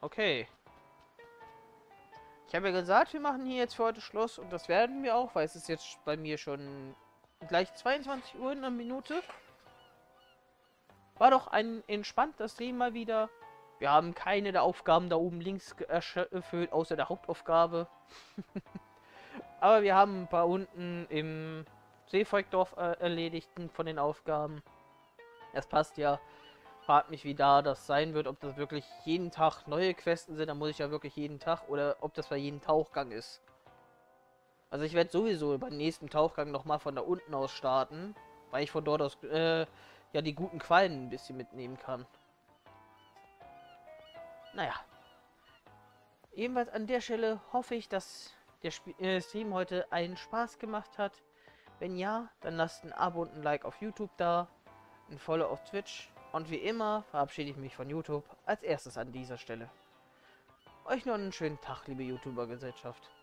Okay. Ich habe ja gesagt, wir machen hier jetzt für heute Schluss und das werden wir auch, weil es ist jetzt bei mir schon gleich zweiundzwanzig Uhr in einer Minute. War doch ein entspannter Stream mal wieder. Wir haben keine der Aufgaben da oben links erfüllt, außer der Hauptaufgabe. Aber wir haben ein paar unten im Seefolkdorf erledigten von den Aufgaben. Das passt ja. Fragt mich, wie da das sein wird, ob das wirklich jeden Tag neue Questen sind, dann muss ich ja wirklich jeden Tag, oder ob das bei jedem Tauchgang ist. Also ich werde sowieso beim nächsten Tauchgang nochmal von da unten aus starten, weil ich von dort aus äh, ja die guten Quallen ein bisschen mitnehmen kann. Naja. Jedenfalls an der Stelle hoffe ich, dass der Sp äh, Stream heute einen Spaß gemacht hat. Wenn ja, dann lasst ein Abo und ein Like auf YouTube da, ein Follow auf Twitch. Und wie immer verabschiede ich mich von YouTube als erstes an dieser Stelle. Euch noch einen schönen Tag, liebe YouTuber-Gesellschaft.